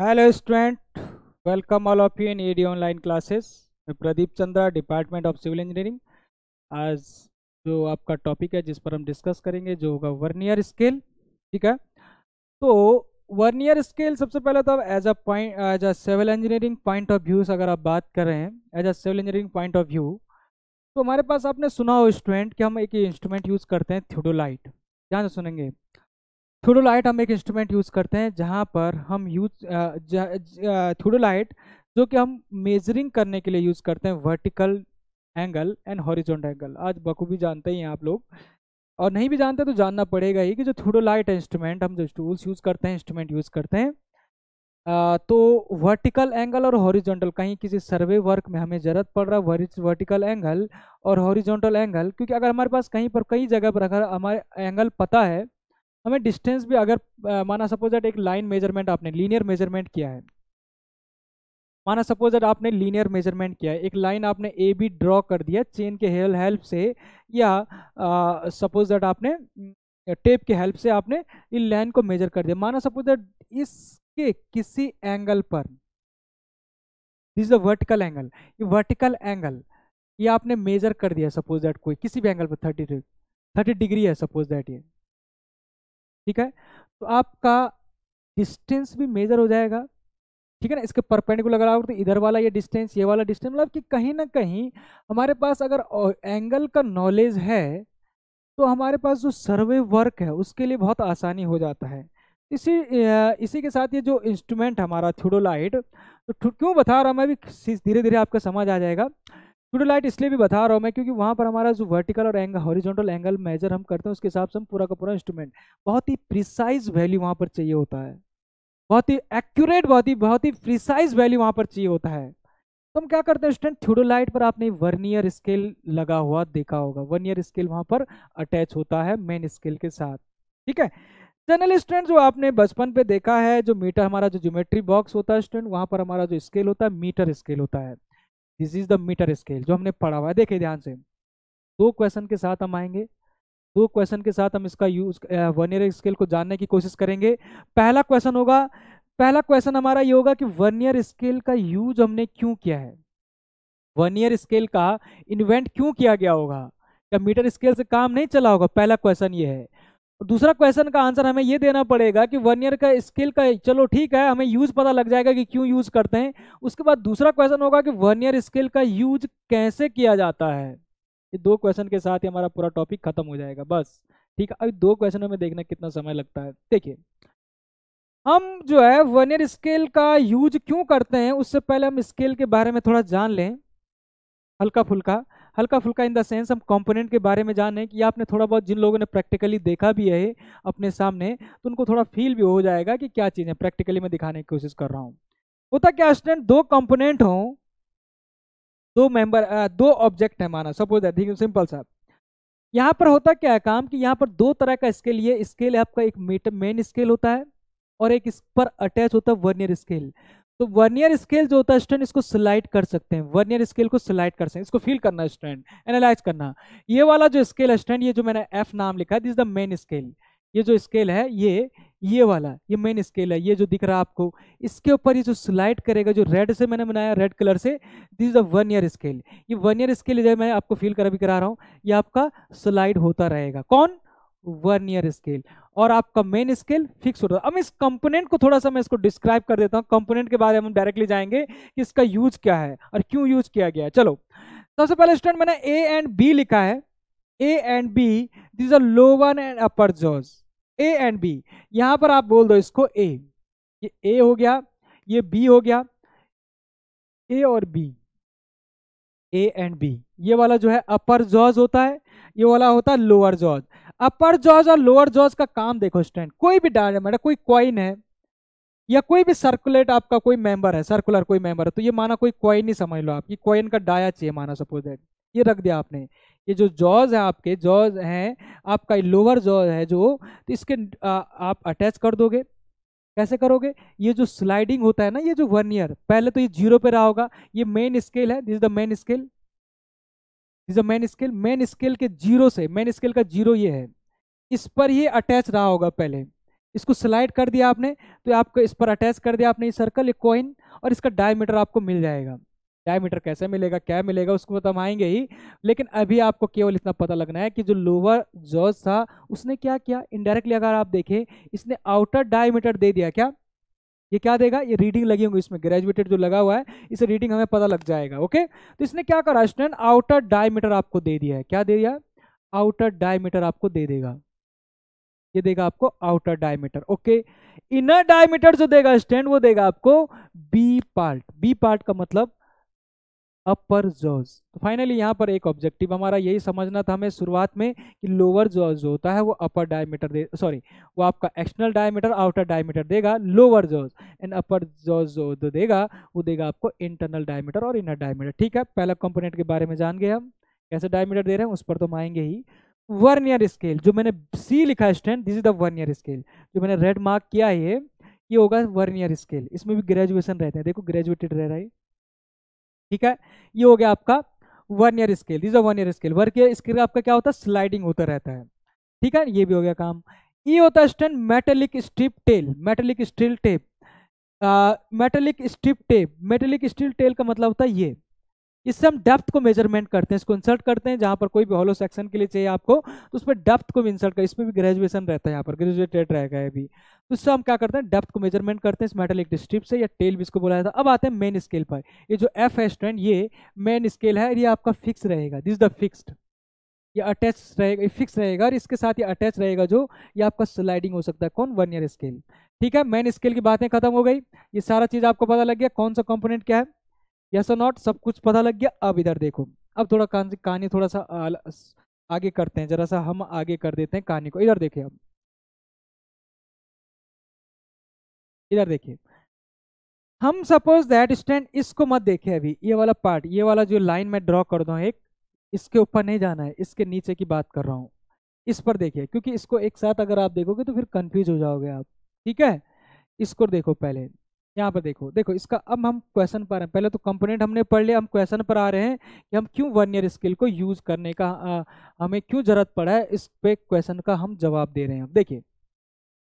Hello student, welcome all of you in AD online classes. मैं Pradeep Chandra, department of civil engineering. आज जो आपका topic है जिस पर हम डिस्कस करेंगे जो होगा वर्नियर स्केल, ठीक है। तो वर्नियर स्केल सबसे पहले तो as a civil engineering point of view अगर आप बात कर रहे हैं as a civil engineering point of view, तो हमारे पास आपने सुना हो स्टूडेंट कि हम एक इंस्ट्रूमेंट यूज़ करते हैं थियोडोलाइट। ध्यान से सुनेंगे, थियोडोलाइट हम एक इंस्ट्रूमेंट यूज़ करते हैं जहाँ पर हम थियोडोलाइट जो कि हम मेजरिंग करने के लिए यूज़ करते हैं vertical angle and horizontal angle. आज बखूबी जानते ही हैं आप लोग, और नहीं भी जानते तो जानना पड़ेगा ही कि जो थियोडोलाइट इंस्ट्रूमेंट हम जो टूल्स यूज़ करते हैं तो वर्टिकल एंगल और हॉरिजॉन्टल, कहीं किसी सर्वे वर्क में हमें ज़रूरत पड़ रहा है वर्टिकल एंगल और हॉरिजॉन्टल एंगल, क्योंकि अगर हमारे पास कई जगह पर अगर हमारे एंगल पता है, हमें डिस्टेंस भी अगर माना सपोज दैट एक लाइन मेजरमेंट आपने लीनियर मेजरमेंट किया है, माना सपोज दैट आपने लीनियर मेजरमेंट किया है, एक लाइन आपने ए बी ड्रॉ कर दिया चेन के हेल्प से, या सपोज दैट आपने टेप के हेल्प से आपने इस लाइन को मेजर कर दिया। माना सपोज दैट इसके किसी एंगल पर, this is the vertical angle, ये वर्टिकल एंगल ये आपने मेजर कर दिया सपोज दैट कोई किसी भी एंगल पर 30 डिग्री है सपोज दैट, ये ठीक है। तो आपका डिस्टेंस भी मेजर हो जाएगा, ठीक है ना। इसके परपेंडिकुलर अगर आओगे तो इधर वाला ये डिस्टेंस, ये वाला डिस्टेंस, मतलब कि कहीं ना कहीं हमारे पास अगर एंगल का नॉलेज है तो हमारे पास जो सर्वे वर्क है उसके लिए बहुत आसानी हो जाता है। इसी के साथ ये जो इंस्ट्रूमेंट हमारा थियोडोलाइट, तो क्यों बता रहा हूँ मैं, भी धीरे धीरे आपका समझ आ जाएगा। थियोडोलाइट इसलिए भी बता रहा हूँ मैं क्योंकि वहाँ पर हमारा जो वर्टिकल और एंगल हॉरिजॉन्टल एंगल मेजर हम करते हैं उसके हिसाब से हम पूरा का पूरा इंस्ट्रूमेंट बहुत ही प्रिसाइज वैल्यू वहाँ पर चाहिए होता है, बहुत ही एक्यूरेट, बहुत ही प्रिसाइज वैल्यू वहाँ पर चाहिए होता है। तो हम क्या करते हैं स्टूडेंट, थियोडोलाइट पर आपने वर्नियर स्केल लगा हुआ देखा होगा, वर्नियर स्केल वहाँ पर अटैच होता है मेन स्केल के साथ, ठीक है। जनरल स्टूडेंट जो आपने बचपन पे देखा है, जो मीटर हमारा जो ज्योमेट्री बॉक्स होता है स्टूडेंट, वहाँ पर हमारा जो स्केल होता है मीटर स्केल होता है। This is the metre scale जो हमने पढ़ा हुआ है। देखिए ध्यान से, दो क्वेश्चन के साथ हम आएंगे, दो क्वेश्चन के साथ हम इसका यूज वर्नियर स्केल को जानने की कोशिश करेंगे। पहला क्वेश्चन होगा, पहला क्वेश्चन हमारा ये होगा कि वर्नियर स्केल का यूज हमने क्यों किया है, वर्नियर स्केल का इन्वेंट क्यों किया गया होगा, क्या मीटर स्केल से काम नहीं चला होगा, पहला क्वेश्चन ये है। दूसरा क्वेश्चन का आंसर हमें ये देना पड़ेगा कि वर्नियर का स्केल का, चलो ठीक है हमें यूज पता लग जाएगा कि क्यों यूज करते हैं, उसके बाद दूसरा क्वेश्चन होगा कि वर्नियर स्केल का यूज कैसे किया जाता है। ये दो क्वेश्चन के साथ ही हमारा पूरा टॉपिक खत्म हो जाएगा बस, ठीक है। अभी दो क्वेश्चनों में देखना कितना समय लगता है। देखिए हम जो है वर्नियर स्केल का यूज क्यों करते हैं, उससे पहले हम स्केल के बारे में थोड़ा जान लें, हल्का फुल्का इन द सेंस हम कंपोनेंट के बारे में जाने कि आपने थोड़ा बहुत, जिन लोगों ने प्रैक्टिकली देखा भी है अपने सामने तो उनको थोड़ा फील भी हो जाएगा कि क्या चीज़ें प्रैक्टिकली मैं दिखाने की कोशिश कर रहा हूँ। होता क्या स्टूडेंट, दो कंपोनेंट हों, दो मेंबर, दो ऑब्जेक्ट है माना सपोज दैट, सिंपल सा। यहाँ पर होता क्या है काम कि यहाँ पर दो तरह का स्केल, ये स्केल आपका एक मेन स्केल होता है और एक इस पर अटैच होता है वर्नियर स्केल। तो वर्नियर स्केल जो होता है स्टूडेंट, इसको स्लाइड कर सकते हैं, वर्नियर स्केल को स्लाइड कर सकते हैं, इसको फील करना स्टूडेंट, एनालाइज करना। ये वाला जो स्केल है स्टूडेंट, ये जो मैंने एफ नाम लिखा है, this is the main scale, ये जो स्केल है ये वाला, ये मेन स्केल है, ये जो दिख रहा है आपको, इसके ऊपर ये जो स्लाइड करेगा, जो रेड से मैंने बनाया रेड कलर से, this is the vernier scale. ये वर्नियर स्केल जो मैं आपको फील करा रहा हूँ, ये आपका स्लाइड होता रहेगा, कौन, वर्नियर स्केल, और आपका मेन स्केल फिक्स होता है। अब इस कंपोनेंट को थोड़ा सा मैं इसको डिस्क्राइब कर देता हूँ, कंपोनेंट के बारे में हम डायरेक्टली जाएंगे कि इसका यूज क्या है और क्यों यूज किया गया है। चलो सबसे पहले स्टूडेंट मैंने ए एंड बी लिखा है, A and B, this are lower and upper jaws, A and B, यहाँ पर आप बोल दो इसको ए, ये ए हो गया, ये बी हो गया, ए और बी, ए एंड बी। ये वाला जो है अपर जॉज होता है, ये वाला होता है लोअर जॉज। अपर जॉज और लोअर जॉज का काम देखो स्टूडेंट, कोई भी डायमंड, कोई कॉइन है या कोई भी सर्कुलेट आपका कोई मेंबर है, सर्कुलर कोई मेंबर है, तो ये माना कोई कॉइन ही समझ लो आप, ये कॉइन का डाया चाहिए माना सपोज दैट, ये रख दिया आपने, ये जो जॉज है आपके, जॉज हैं आपका लोअर जॉज है जो, तो इसके आप अटैच कर दोगे। कैसे करोगे, ये जो स्लाइडिंग होता है ना, ये जो वर्नियर पहले तो ये जीरो पे रहा होगा, ये मेन स्केल है, this is the main scale, main scale, main scale के जीरो से, मेन स्केल का जीरो ये है, इस पर ये अटैच रहा होगा पहले, इसको स्लाइड कर दिया आपने तो आपको इस पर अटैच कर दिया आपने ये सर्कल, एक कॉइन, और इसका डायमीटर आपको मिल जाएगा। डायमीटर कैसे मिलेगा, क्या मिलेगा, उसको तो हम आएंगे ही, लेकिन अभी आपको केवल इतना पता लगना है कि जो लोअर जॉज था उसने क्या किया। इनडायरेक्टली अगर आप देखें, इसने आउटर डायमीटर दे दिया। क्या ये क्या देगा, ये रीडिंग लगी होंगी इसमें, ग्रेजुएटेड जो लगा हुआ है इसे रीडिंग हमें पता लग जाएगा। ओके, तो इसने क्या करा स्टूडेंट, आउटर डायमीटर आपको दे दिया है। क्या दे दिया, आउटर डायमीटर आपको दे देगा, ये देगा आपको outer diameter. Okay, inner diameter जो देगा स्टैंड वो देगा आपको बी पार्ट। बी पार्ट का मतलब अपर जॉज। तो फाइनली यहाँ पर एक ऑब्जेक्टिव हमारा यही समझना था हमें शुरुआत में कि लोअर जॉज जो होता है वो अपर डायमीटर दे, सॉरी वो आपका एक्सटर्नल डायमीटर, आउटर डायमीटर देगा lower jaws, and upper jaws जो देगा वो देगा आपको इंटरनल डायमीटर और इनर डायमीटर। ठीक है, पहला कंपोनेंट के बारे में जान गए हम, कैसे डायमीटर दे रहे हैं उस पर तो हम आएंगे ही। वर्नियर स्केल जो मैंने सी लिखा है student, this is the vernier scale, जो मैंने रेड मार्क किया है ये होगा वर्नियर स्केल। इसमें भी ग्रेजुएशन रहते हैं, देखो ग्रेजुएटेड रह रहा है, ठीक है। ये हो गया आपका vernier scale, this is the vernier scale. Vernier scale आपका क्या होता है, स्लाइडिंग होता रहता है, ठीक है। ये भी हो गया काम। ये होता है student metallic strip tell, metallic steel tape, metallic strip tape. Metallic steel tell का मतलब होता है ये, इससे हम डेप्थ को मेजरमेंट करते हैं, इसको इंसर्ट करते हैं जहाँ पर कोई भी होलो सेक्शन के लिए चाहिए आपको, तो उस पर डेप्थ को भी इंसर्ट कर, इसमें भी ग्रेजुएशन रहता है, यहाँ पर ग्रेजुएटेड रहेगा ये भी। तो इससे हम क्या करते हैं, डेप्थ को मेजरमेंट करते हैं इस मेटेलिक स्ट्रिप से, या टेल भी इसको बोला जाता है। अब आते हैं मेन स्केल पर, ये जो एफ है स्टूडेंट ये मेन स्केल है, ये आपका फिक्स रहेगा, दिस द फिक्स्ड, ये अटैच रहेगा, फिक्स रहेगा, और इसके साथ ये अटैच रहेगा जो, ये आपका स्लाइडिंग हो सकता है। कौन, वर्नियर स्केल, ठीक है। मेन स्केल की बातें खत्म हो गई, ये सारा चीज़ आपको पता लग गया कौन सा कंपोनेंट क्या है, यस और नॉट, सब कुछ पता लग गया। अब इधर देखो, अब थोड़ा कहानी थोड़ा सा आगे करते हैं, जरा सा हम आगे कर देते हैं कहानी को। इधर देखिए, अब इधर देखिए, हम सपोज दैट स्टैंड, इसको मत देखे अभी, ये वाला पार्ट, ये वाला जो लाइन मैं ड्रॉ कर दूं एक, इसके ऊपर नहीं जाना है, इसके नीचे की बात कर रहा हूँ, इस पर देखिए, क्योंकि इसको एक साथ अगर आप देखोगे तो फिर कंफ्यूज हो जाओगे आप, ठीक है। इसको देखो पहले, यहाँ पर देखो, देखो इसका, अब हम क्वेश्चन पर हैं, पहले तो कंपोनेंट हमने पढ़ लिया, हम क्वेश्चन पर आ रहे हैं कि हम क्यों वर्नियर स्केल को यूज़ करने का हमें क्यों ज़रूरत पड़ा है, इस पे क्वेश्चन का हम जवाब दे रहे हैं। अब देखिए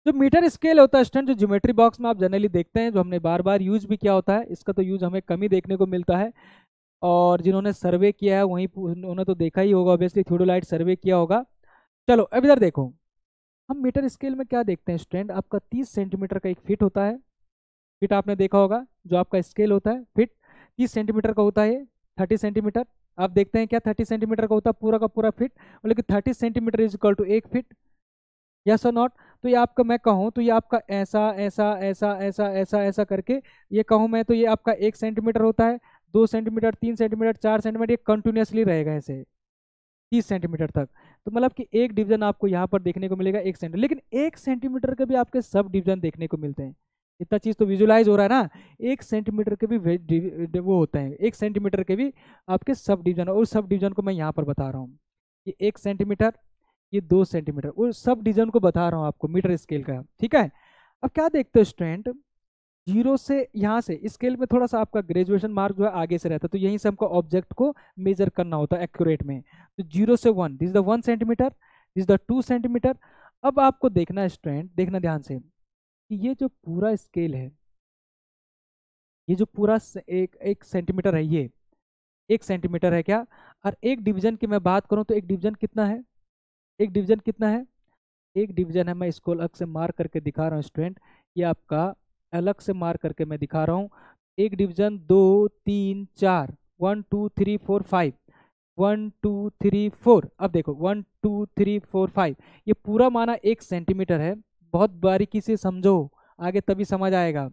जो मीटर स्केल होता है स्टूडेंट, जो ज्योमेट्री बॉक्स में आप जनरली देखते हैं, जो हमने बार बार यूज भी किया होता है, इसका तो यूज़ हमें कम ही देखने को मिलता है, और जिन्होंने सर्वे किया है वहीं उन्होंने तो देखा ही होगा, ऑब्वियसली थियोडोलाइट सर्वे किया होगा। चलो अब इधर देखो, हम मीटर स्केल में क्या देखते हैं स्टूडेंट, आपका 30 सेंटीमीटर का एक फिट होता है, फिट आपने देखा होगा, जो आपका स्केल होता है फिट 30 सेंटीमीटर का होता है, ये 30 सेंटीमीटर आप देखते हैं क्या 30 सेंटीमीटर का होता है पूरा का पूरा फिट, लेकिन 30 centimetre is equal to 1 feet, yes और नॉट। तो ये आपका मैं कहूँ तो ये आपका ऐसा ऐसा ऐसा ऐसा ऐसा ऐसा करके ये कहूँ मैं, तो ये आपका 1 सेंटीमीटर होता है, 2 सेंटीमीटर, 3 सेंटीमीटर, 4 सेंटीमीटर, ये कंटिन्यूसली रहेगा ऐसे 30 सेंटीमीटर तक। तो मतलब कि एक डिवीजन आपको यहाँ पर देखने को मिलेगा 1 सेंटीमीटर, लेकिन 1 सेंटीमीटर के भी आपके सब डिवीजन देखने को मिलते हैं, इतना चीज़ तो विजुलाइज हो रहा है ना। 1 सेंटीमीटर के भी वो होते हैं, 1 सेंटीमीटर के भी आपके सब डिवीजन, और सब डिवीजन को मैं यहाँ पर बता रहा हूँ, ये 1 सेंटीमीटर, ये 2 सेंटीमीटर, और सब डिवीजन को बता रहा हूँ आपको मीटर स्केल का, ठीक है। अब क्या देखते हो स्टूडेंट, 0 से यहाँ से स्केल में थोड़ा सा आपका ग्रेजुएशन मार्क जो है आगे से रहता है, तो यहीं से हमको ऑब्जेक्ट को मेजर करना होता है एक्यूरेट में। तो 0 से 1, this is the 1 centimetre, this is the 2 centimetre. अब आपको देखना है स्टूडेंट, देखना ध्यान से कि ये जो पूरा स्केल है, ये जो पूरा एक सेंटीमीटर है, ये 1 सेंटीमीटर है क्या, और एक डिवीजन की मैं बात करूं तो एक डिवीजन कितना है, एक डिवीजन कितना है, एक डिवीजन है, मैं इसको अलग से मार्क करके दिखा रहा हूं स्टूडेंट, ये आपका अलग से मार्क करके मैं दिखा रहा हूं, एक डिवीजन 2, 3, 4, 1, 2, 3, 4, 5, 1, 2, 3, 4। अब देखो 1, 2, 3, 4, 5, ये पूरा माना 1 सेंटीमीटर है। बहुत बारीकी से समझो, आगे तभी समझ आएगा,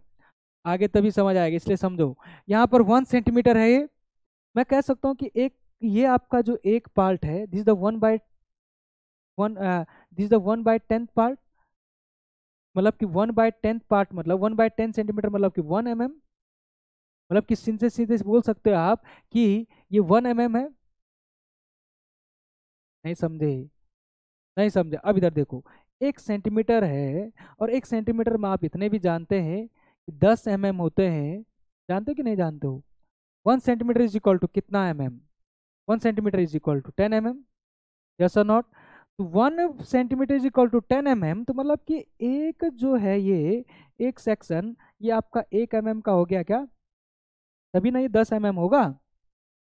आगे तभी समझ आएगा, इसलिए समझो। यहाँ पर 1 सेंटीमीटर है, ये मैं कह सकता हूँ कि एक ये आपका जो एक पार्ट है, दिस द 1/10 पार्ट, मतलब कि 1/10 पार्ट, मतलब 1/10 सेंटीमीटर, मतलब कि 1 mm, मतलब कि सीधे सीधे बोल सकते हो आप कि ये 1 mm है। नहीं समझे, नहीं समझे। अब इधर देखो 1 सेंटीमीटर है, और 1 सेंटीमीटर में आप इतने भी जानते हैं कि 10 mm होते हैं, जानते हो कि नहीं जानते हो। 1 सेंटीमीटर इज इक्वल टू कितना mm, 1 centimetre is equal to 10 mm, yes और not. 1 centimetre is equal to 10 mm, तो मतलब कि एक जो है ये एक सेक्शन ये आपका 1 mm का हो गया क्या, तभी ना ये 10 mm होगा,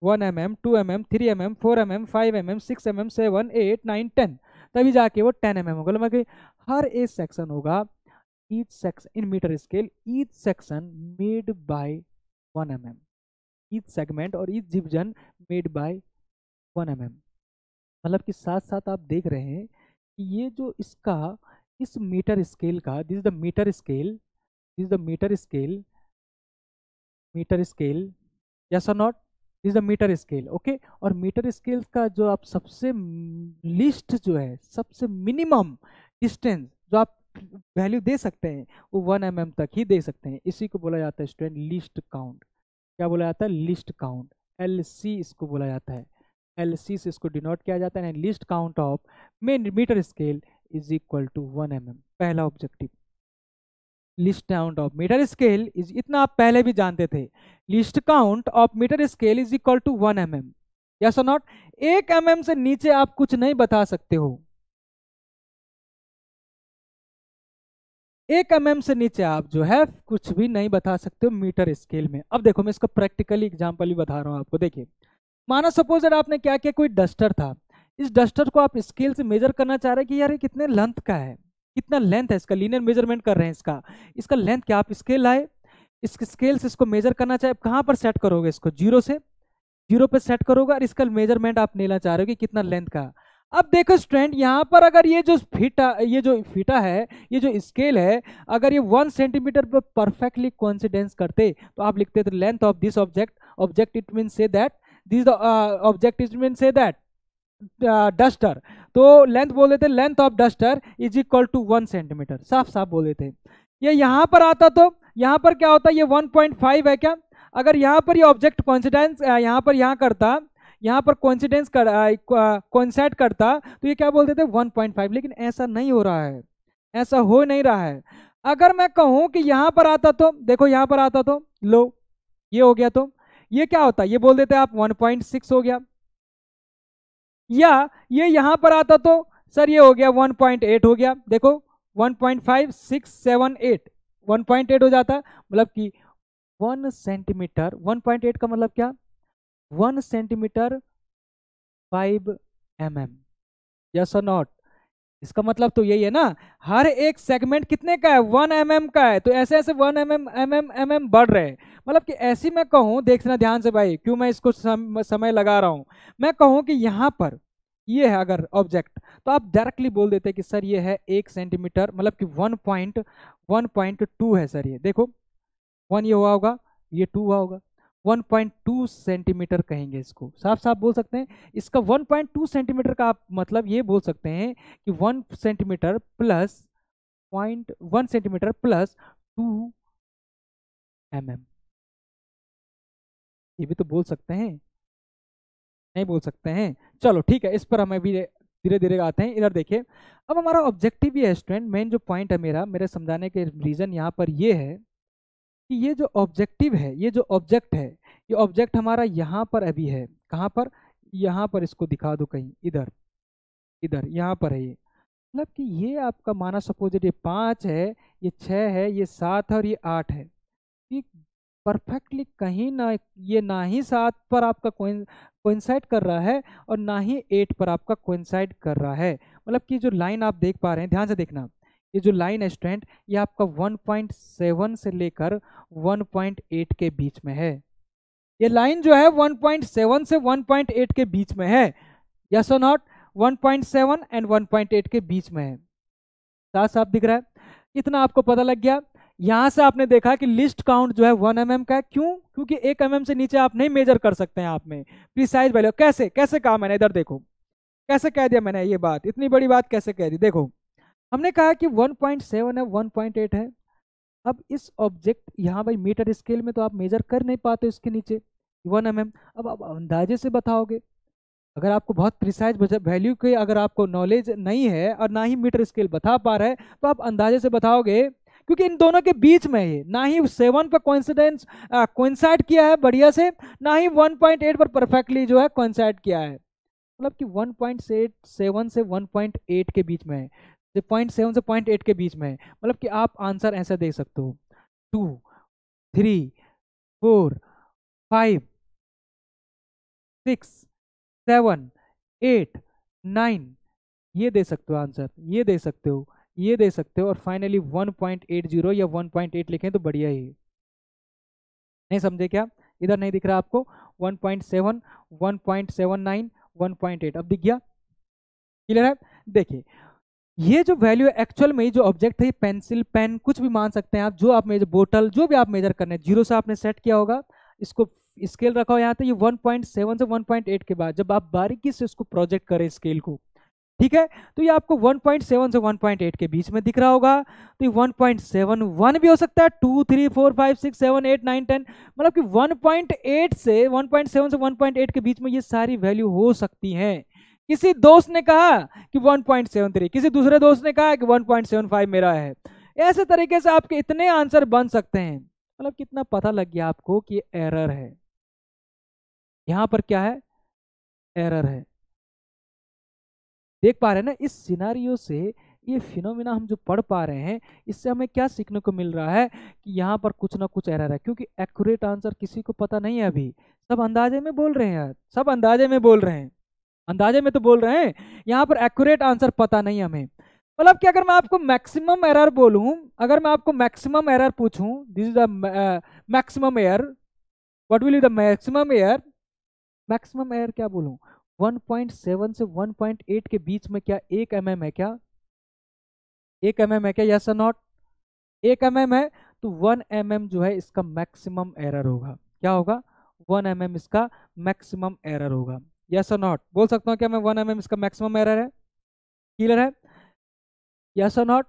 1 mm, 2 mm, 3 mm, 4 mm, 5 mm, 6 mm, 7, 8, 9, 10, तभी जाके वो 10 mm होगा। मतलब कि हर एक सेक्शन होगा, each section in metre scale, each section made by 1 mm, each segment और each division made by 1 mm। मतलब कि साथ साथ आप देख रहे हैं कि ये जो इसका इस मीटर स्केल का, this is the metre scale, this is the metre scale, metre scale, yes और not, this is the metre scale, okay. और मीटर स्केल का जो आप सबसे लिस्ट जो है, सबसे मिनिमम डिस्टेंस जो आप वैल्यू दे सकते हैं वो 1 mm तक ही दे सकते हैं। इसी को बोला जाता है स्टूडेंट लिस्ट काउंट। क्या बोला जाता है? लिस्ट काउंट, LC इसको बोला जाता है, LC से इसको डिनोट किया जाता है। Least count of main metre scale is equal to 1 mm। पहला objective, least count of metre scale is, इतना आप पहले भी जानते थे, least count of metre scale is equal to 1 mm, yes और नॉट। 1 mm से नीचे आप कुछ नहीं बता सकते हो, 1 mm से नीचे आप जो है कुछ भी नहीं बता सकते हो मीटर स्केल में। अब देखो मैं इसका प्रैक्टिकली एग्जाम्पल भी बता रहा हूँ आपको। देखिए माना सपोज यार आपने क्या किया, कोई डस्टर था, इस डस्टर को आप स्केल से मेजर करना चाह रहे हैं कि यार ये कितने लेंथ का है, कितना लेंथ है इसका, लीनियर मेजरमेंट कर रहे हैं इसका लेंथ क्या। आप स्केल लाए, इस स्केल से इसको मेजर करना चाहे, कहाँ पर सेट करोगे इसको? 0 पर सेट करोगे और इसका मेजरमेंट आप लेना चाह रहे हो कि कितना लेंथ का। अब देखो स्टूडेंट यहाँ पर अगर ये जो फीटा है, ये जो स्केल है, अगर ये 1 सेंटीमीटर पर परफेक्टली कोइंसिडेंस करते तो आप लिखते थे length of this object, it mean से that this object is mean से दैट डस्टर, तो लेंथ बोल देते length of duster is equal to 1 centimetre, साफ साफ बोल देते। ये यहाँ पर आता तो यहाँ पर क्या होता, ये 1.5 है क्या, अगर यहाँ पर ये ऑब्जेक्ट कोइंसिडेंस यहाँ पर कोइंसिडेंट करता तो ये क्या बोल देते 1.5, लेकिन ऐसा नहीं हो रहा है, ऐसा हो नहीं रहा है। अगर मैं कहूँ कि यहाँ पर आता तो देखो यहाँ पर आता तो लो ये हो गया, तो ये क्या होता, ये बोल देते आप 1.6 हो गया, या ये यहाँ पर आता तो सर ये हो गया 1.8 हो गया। देखो 1.5, 6, 7, 8, 1.8 हो जाता, मतलब कि 1 सेंटीमीटर, 1.8 का मतलब क्या, 1 सेंटीमीटर 5 mm, यस और नॉट। इसका मतलब तो यही है ना, हर एक सेगमेंट कितने का है, 1 mm का है, तो ऐसे ऐसे 1 mm बढ़ रहे हैं। मतलब कि ऐसी मैं कहूँ, देखना ध्यान से भाई, क्यों मैं इसको समय लगा रहा हूँ, मैं कहूँ कि यहाँ पर ये है अगर ऑब्जेक्ट, तो आप डायरेक्टली बोल देते हैं कि सर ये है 1 सेंटीमीटर, मतलब कि 1.2 है सर ये, देखो 1 ये हुआ होगा, ये 2 हुआ होगा, 1.2 सेंटीमीटर कहेंगे इसको, साफ साफ बोल सकते हैं। इसका 1.2 सेंटीमीटर का आप मतलब ये बोल सकते हैं कि 1 सेंटीमीटर प्लस 2 mm, ये भी तो बोल सकते हैं, नहीं बोल सकते हैं। चलो ठीक है, इस पर हम अभी धीरे धीरे आते हैं। इधर देखिए, अब हमारा ऑब्जेक्टिव ये है स्टूडेंट, मेन जो पॉइंट है मेरा समझाने के रीज़न यहाँ पर ये है कि ये जो ऑब्जेक्टिव है, ये जो ऑब्जेक्ट है, ये ऑब्जेक्ट हमारा यहाँ पर अभी है, कहाँ पर, यहाँ पर, इसको दिखा दो कहीं, इधर यहाँ पर है ये। मतलब कि ये आपका माना सपोज ये 5 है, ये 6 है, ये 7 है और ये 8 है। ये परफेक्टली कहीं ना, ये ना ही 7 पर आपका कोइंसाइड कर रहा है और ना ही 8 पर आपका कोइंसाइड कर रहा है। मतलब कि जो लाइन आप देख पा रहे हैं, ध्यान से देखना, ये जो लाइन है स्टूडेंट, ये आपका 1.7 से लेकर 1.8 के बीच में है। ये लाइन जो है 1.7 से 1.8 के बीच में है, यस और नॉट, 1.7 एंड 1.8 के बीच में है, साफ साफ दिख रहा है। इतना आपको पता लग गया। यहाँ से आपने देखा कि लिस्ट काउंट जो है 1 mm का है, क्यों? क्योंकि 1 mm से नीचे आप नहीं मेजर कर सकते हैं, आप में प्रिसाइज वैल्यू। कैसे कहा मैंने, इधर देखो कैसे कह दिया मैंने, ये बात इतनी बड़ी बात कैसे कह दी। देखो हमने कहा कि 1.7 है, 1.8 है। अब इस ऑब्जेक्ट यहाँ भाई मीटर स्केल में तो आप मेजर कर नहीं पाते इसके नीचे 1 mm। अब आप अंदाजे से बताओगे, अगर आपको बहुत प्रिसाइज वैल्यू की अगर आपको नॉलेज नहीं है और ना ही मीटर स्केल बता पा रहे हैं, तो आप अंदाजे से बताओगे, क्योंकि इन दोनों के बीच में ये ना ही 7 पर कोइंसाइड किया है बढ़िया से, ना ही 1.8 पर परफेक्टली जो है कोइंसाइड किया है। मतलब कि 1.7 से 1.8 के बीच में है, 0.7 से 0.8 के बीच में है, मतलब कि आप आंसर ऐसा दे सकते हो 2, 3, 4, 5, 6, 7, 8, 9 ये दे सकते हो आंसर, ये दे सकते हो, ये दे सकते हो और फाइनली 1.80 या 1.8 लिखें तो बढ़िया ही। नहीं समझे क्या, इधर नहीं दिख रहा आपको 1.7, 1.79, 1.8 अब दिख गया, क्लियर है। देखिए ये जो वैल्यू है एक्चुअल में जो ऑब्जेक्ट है पेंसिल पेन कुछ भी मान सकते हैं आप, जो आप मेजर बोतल जो भी आप मेजर करने, जीरो से आपने सेट किया होगा, इसको स्केल रखा हो यहाँ पे, ये 1.7 से 1.8 के बाद जब आप बारीकी से इसको प्रोजेक्ट करें स्केल को, ठीक है, तो ये आपको 1.7 से 1.8 के बीच में दिख रहा होगा, तो ये 1.71 भी हो सकता है, 2, 3, 4, 5, 6, 7, 8, 9, 10 मतलब कि 1.8 से 1.7 से 1.8 के बीच में ये सारी वैल्यू हो सकती हैं। किसी दोस्त ने कहा कि 1.73, किसी दूसरे दोस्त ने कहा कि 1.75 मेरा है, ऐसे तरीके से आपके इतने आंसर बन सकते हैं। मतलब कितना पता लग गया आपको कि एरर है यहाँ पर, क्या है एरर है, देख पा रहे हैं ना। इस सिनारियो से ये फिनोमिना हम जो पढ़ पा रहे हैं, इससे हमें क्या सीखने को मिल रहा है कि यहाँ पर कुछ ना कुछ एरर है, क्योंकि एक्यूरेट आंसर किसी को पता नहीं है, अभी सब अंदाजे में बोल रहे हैं यार, सब अंदाजे में बोल रहे हैं, अंदाजे में तो बोल रहे हैं, यहाँ पर एक्यूरेट आंसर पता नहीं हमें। मतलब कि अगर मैं आपको मैक्सिमम एरर बोलूँ, अगर मैं आपको मैक्सिमम एरर पूछूँ, this is the maximum error, what will be the maximum error, maximum error क्या बोलूँ, 1.7 से 1.8 के बीच में क्या 1 mm है, क्या 1 mm है, क्या यस और नॉट, 1 mm है, तो 1 mm जो है इसका मैक्सिमम एरर होगा, क्या होगा 1 mm इसका मैक्सिमम एरर होगा, यस और नॉट बोल सकता हूँ क्या मैं 1 mm इसका मैक्सिमम एरर है, क्लियर है, यस और नॉट,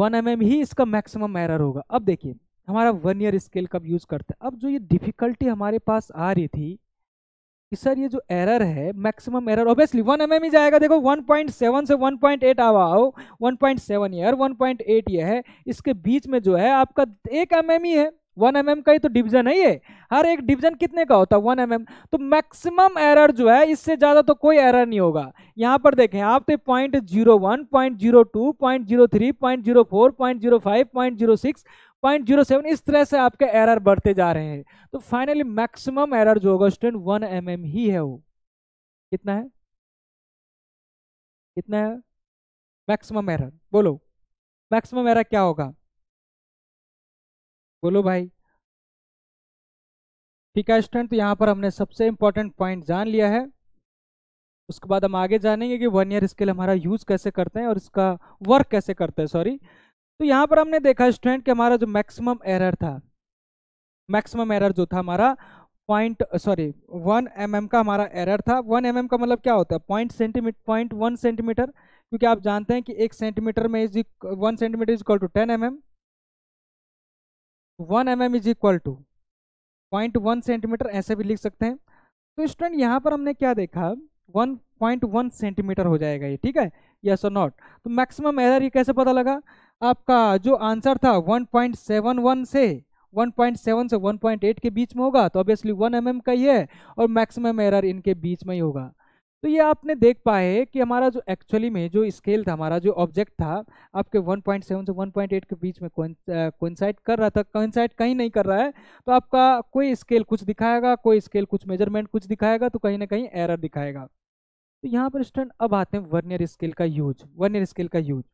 1 mm ही इसका मैक्सिमम एरर होगा। अब देखिए हमारा वर्नियर स्केल कब यूज करते हैं, अब जो ये डिफिकल्टी हमारे पास आ रही थी कि सर ये जो एरर है मैक्सिमम एरर ऑब्वियसली 1 mm ही जाएगा, देखो 1.7 से 1.8 आओ, 1.7 ये है, 1.8 ये है, इसके बीच में जो है आपका 1 mm ही है, 1 mm का ही तो डिवीजन है ये, हर एक डिवीजन कितने का होता है 1 mm, तो मैक्सिमम एरर जो है इससे ज़्यादा तो कोई एरर नहीं होगा। यहाँ पर देखें आप तो 0.01, 0.02, 0.03, 0.04, 0.05, 0.06, 0.07 इस तरह से आपके एरर बढ़ते जा रहे हैं, तो फाइनली मैक्सिमम एरर जो होगा स्टूडेंट 1 mm ही है। वो कितना है, कितना है मैक्सिमम एरर, बोलो मैक्सिमम एरर क्या होगा, बोलो भाई। ठीक है स्टूडेंट, तो यहाँ पर हमने सबसे इंपॉर्टेंट पॉइंट जान लिया है, उसके बाद हम आगे जानेंगे कि वर्नियर स्केल हमारा यूज कैसे करते हैं और इसका वर्क कैसे करते हैं, सॉरी। तो यहाँ पर हमने देखा स्टूडेंट कि हमारा जो मैक्सिमम एरर था, मैक्सिमम एरर जो था हमारा 1 mm का हमारा एरर था। 1 mm का मतलब क्या होता है, 0.1 सेंटीमीटर, क्योंकि आप जानते हैं कि 1 सेंटीमीटर में 1 centimetre is equal to 10 mm, 1 mm is equal to 0.1 centimetre, ऐसे भी लिख सकते हैं। तो स्टूडेंट यहाँ पर हमने क्या देखा 1.1 सेंटीमीटर हो जाएगा ये, ठीक है यस और नॉट। तो मैक्सिमम एरर ये कैसे पता लगा, आपका जो आंसर था 1.71 से 1.7 से 1.8 के बीच में होगा, तो ऑब्वियसली 1 mm का ही है और मैक्सिमम एरर इनके बीच में ही होगा। तो ये आपने देख पाए कि हमारा जो एक्चुअली में जो स्केल था, हमारा जो ऑब्जेक्ट था आपके 1.7 से 1.8 के बीच में कोइंसाइड कर रहा था, कोइंसाइड कहीं नहीं कर रहा है, तो आपका कोई स्केल कुछ दिखाएगा, कोई स्केल कुछ मेजरमेंट कुछ दिखाएगा, तो कहीं ना कहीं एरर दिखाएगा। तो यहाँ पर स्टूडेंट अब आते हैं वर्नियर स्केल का यूज, वर्नियर स्केल का यूज,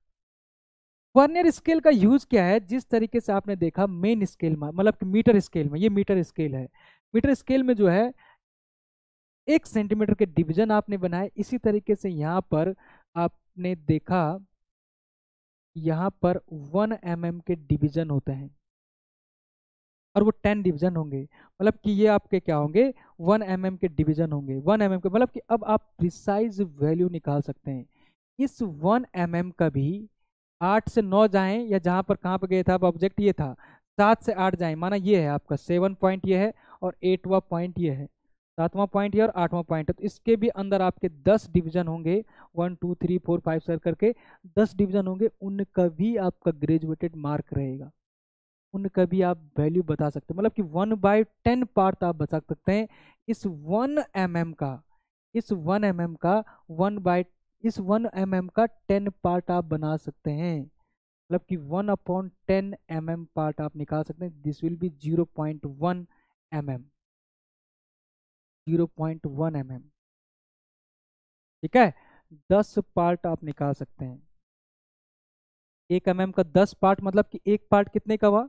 वर्नियर स्केल का यूज क्या है। जिस तरीके से आपने देखा मेन स्केल में, मतलब कि मीटर स्केल में, ये मीटर स्केल है, मीटर स्केल में जो है 1 सेंटीमीटर के डिवीजन आपने बनाए, इसी तरीके से यहाँ पर आपने देखा यहाँ पर 1 mm के डिवीजन होते हैं और वो 10 डिवीजन होंगे, मतलब कि ये आपके क्या होंगे 1 mm के डिवीजन होंगे, 1 mm के, मतलब कि अब आप प्रिसाइज वैल्यू निकाल सकते हैं। इस 1 mm का भी 8 से 9 जाएं, या जहाँ पर कहाँ पर गए था अब ऑब्जेक्ट ये था, 7 से 8 जाएं, माना ये है आपका 7 पॉइंट ये है और 8वां पॉइंट ये है, 7वां पॉइंट ये और 8वां पॉइंट है, तो इसके भी अंदर आपके 10 डिवीजन होंगे, 1, 2, 3, 4, 5 सर करके 10 डिवीजन होंगे, उनका भी आपका ग्रेजुएटेड मार्क रहेगा, उनका भी आप वैल्यू बता सकते हैं, मतलब कि 1/10 पार्ट आप बता सकते हैं इस 1 mm का, इस 1 mm का 10 पार्ट आप बना सकते हैं, मतलब कि 1/10 mm पार्ट आप निकाल सकते हैं। दिस विल बी 0.1 mm, ठीक है। 10 पार्ट आप निकाल सकते हैं, 1 mm का 10 पार्ट, मतलब कि एक पार्ट कितने का हुआ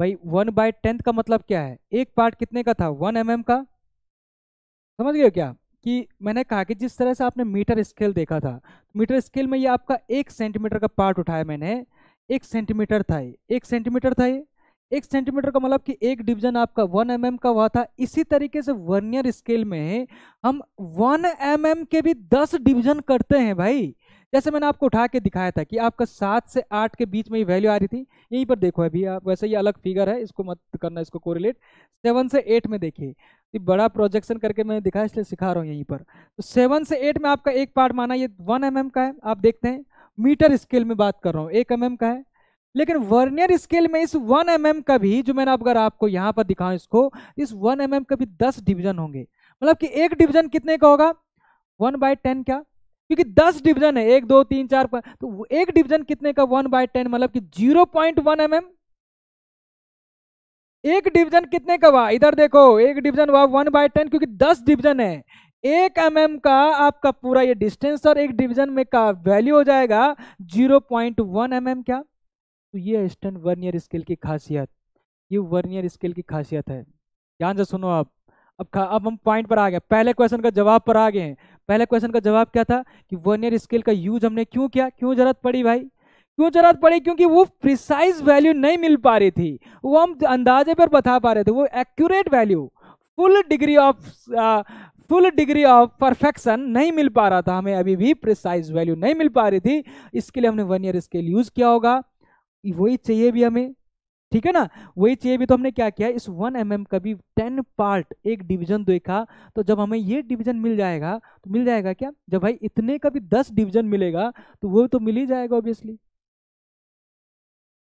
भाई, 1/10 का मतलब क्या है, एक पार्ट कितने का था, 1 mm का। समझ गए क्या, कि मैंने कहा कि जिस तरह से आपने मीटर स्केल देखा था, मीटर स्केल में ये आपका 1 सेंटीमीटर का पार्ट उठाया मैंने, 1 सेंटीमीटर था ये, 1 सेंटीमीटर था ये, 1 सेंटीमीटर का मतलब कि एक डिवीजन आपका 1 mm का हुआ था। इसी तरीके से वर्नियर स्केल में हम 1 mm के भी 10 डिवीजन करते हैं भाई। जैसे मैंने आपको उठा के दिखाया था कि आपका 7 से 8 के बीच में ही वैल्यू आ रही थी, यहीं पर देखो अभी आप, वैसे ये अलग फिगर है, इसको मत करना, इसको कोरिलेट 7 से 8 में। देखिए तो बड़ा प्रोजेक्शन करके मैंने दिखाया इसलिए सिखा रहा हूँ यहीं पर। तो 7 से 8 में आपका एक पार्ट माना ये 1 mm का है, आप देखते हैं मीटर स्केल में बात कर रहा हूँ 1 mm का है, लेकिन वर्नियर स्केल में इस 1 mm का भी, जो मैंने अगर आपको यहाँ पर दिखाऊँ इसको, इस 1 mm का भी 10 डिवीजन होंगे, मतलब कि एक डिवीजन कितने का होगा 1/10 का, क्योंकि 10 डिवीजन है, 1 2 3 4 5, तो एक डिवीजन कितने का 1/10 मतलब कि 0.1 mm। एक डिवीजन कितने का हुआ, इधर देखो एक डिवीजन हुआ 1/10 क्योंकि 10 डिवीजन है, 1 mm का आपका पूरा ये डिस्टेंस और एक डिवीजन में का वैल्यू हो जाएगा 0.1 mm क्या। तो ये है वर्नियर स्केल की खासियत, ये वर्नियर स्केल की खासियत है। ध्यान से सुनो आप, अब हम पॉइंट पर आ गए, पहले क्वेश्चन का जवाब पर आ गए हैं। पहले क्वेश्चन का जवाब क्या था कि वर्नियर स्केल का यूज हमने क्यों किया, क्यों जरूरत पड़ी भाई, क्यों जरूरत पड़ी, क्योंकि वो प्रिसाइज वैल्यू नहीं मिल पा रही थी, वो हम अंदाजे पर बता पा रहे थे, वो accurate value, full degree of perfection नहीं मिल पा रहा था हमें, अभी भी प्रिसाइज वैल्यू नहीं मिल पा रही थी, इसके लिए हमने वर्नियर स्केल यूज किया होगा। वही चाहिए भी हमें, ठीक है ना, वही चाहिए भी। तो हमने क्या किया, इस 1 mm का भी 10 पार्ट एक डिवीजन देखा, तो जब हमें ये डिवीजन मिल जाएगा तो मिल जाएगा क्या, जब भाई इतने का भी 10 डिवीजन मिलेगा तो वो तो मिल ही जाएगा ऑब्वियसली,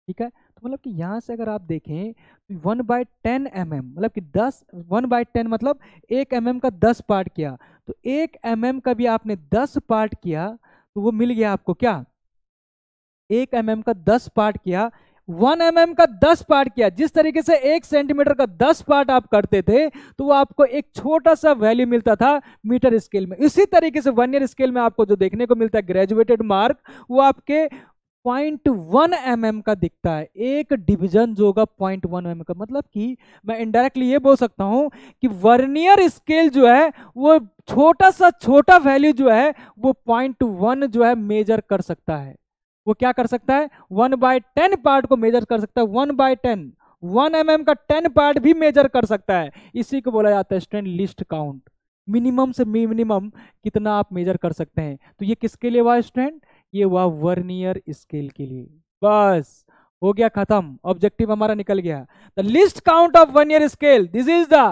ठीक है। तो मतलब कि यहाँ से अगर आप देखें तो 1/10 mm मतलब कि 1/10 मतलब 1 mm का 10 पार्ट किया, तो 1 mm का भी आपने 10 पार्ट किया तो वो मिल गया आपको क्या, 1 mm का 10 पार्ट किया, 1 mm का 10 पार्ट किया। जिस तरीके से 1 सेंटीमीटर का 10 पार्ट आप करते थे तो वो आपको एक छोटा सा वैल्यू मिलता था मीटर स्केल में, इसी तरीके से वर्नियर स्केल में आपको जो देखने को मिलता है ग्रेजुएटेड मार्क, वो आपके 0.1 mm का दिखता है, एक डिवीजन जो होगा 0.1 mm का। मतलब कि मैं इनडायरेक्टली ये बोल सकता हूँ कि वर्नियर स्केल जो है वो छोटा सा छोटा वैल्यू जो है वो 0.1 जो है मेजर कर सकता है, वो क्या कर सकता है, 1/10 पार्ट को मेजर कर सकता है, 1/10 1 mm का 10 पार्ट भी मेजर कर सकता है। इसी को बोला जाता है स्टूडेंट लिस्ट काउंट, मिनिमम से मिनिमम कितना आप मेजर कर सकते हैं। तो ये किसके लिए हुआ स्टूडेंट, ये हुआ वर्नियर स्केल के लिए। बस हो गया खत्म, ऑब्जेक्टिव हमारा निकल गया, the least count of vernier scale, this is the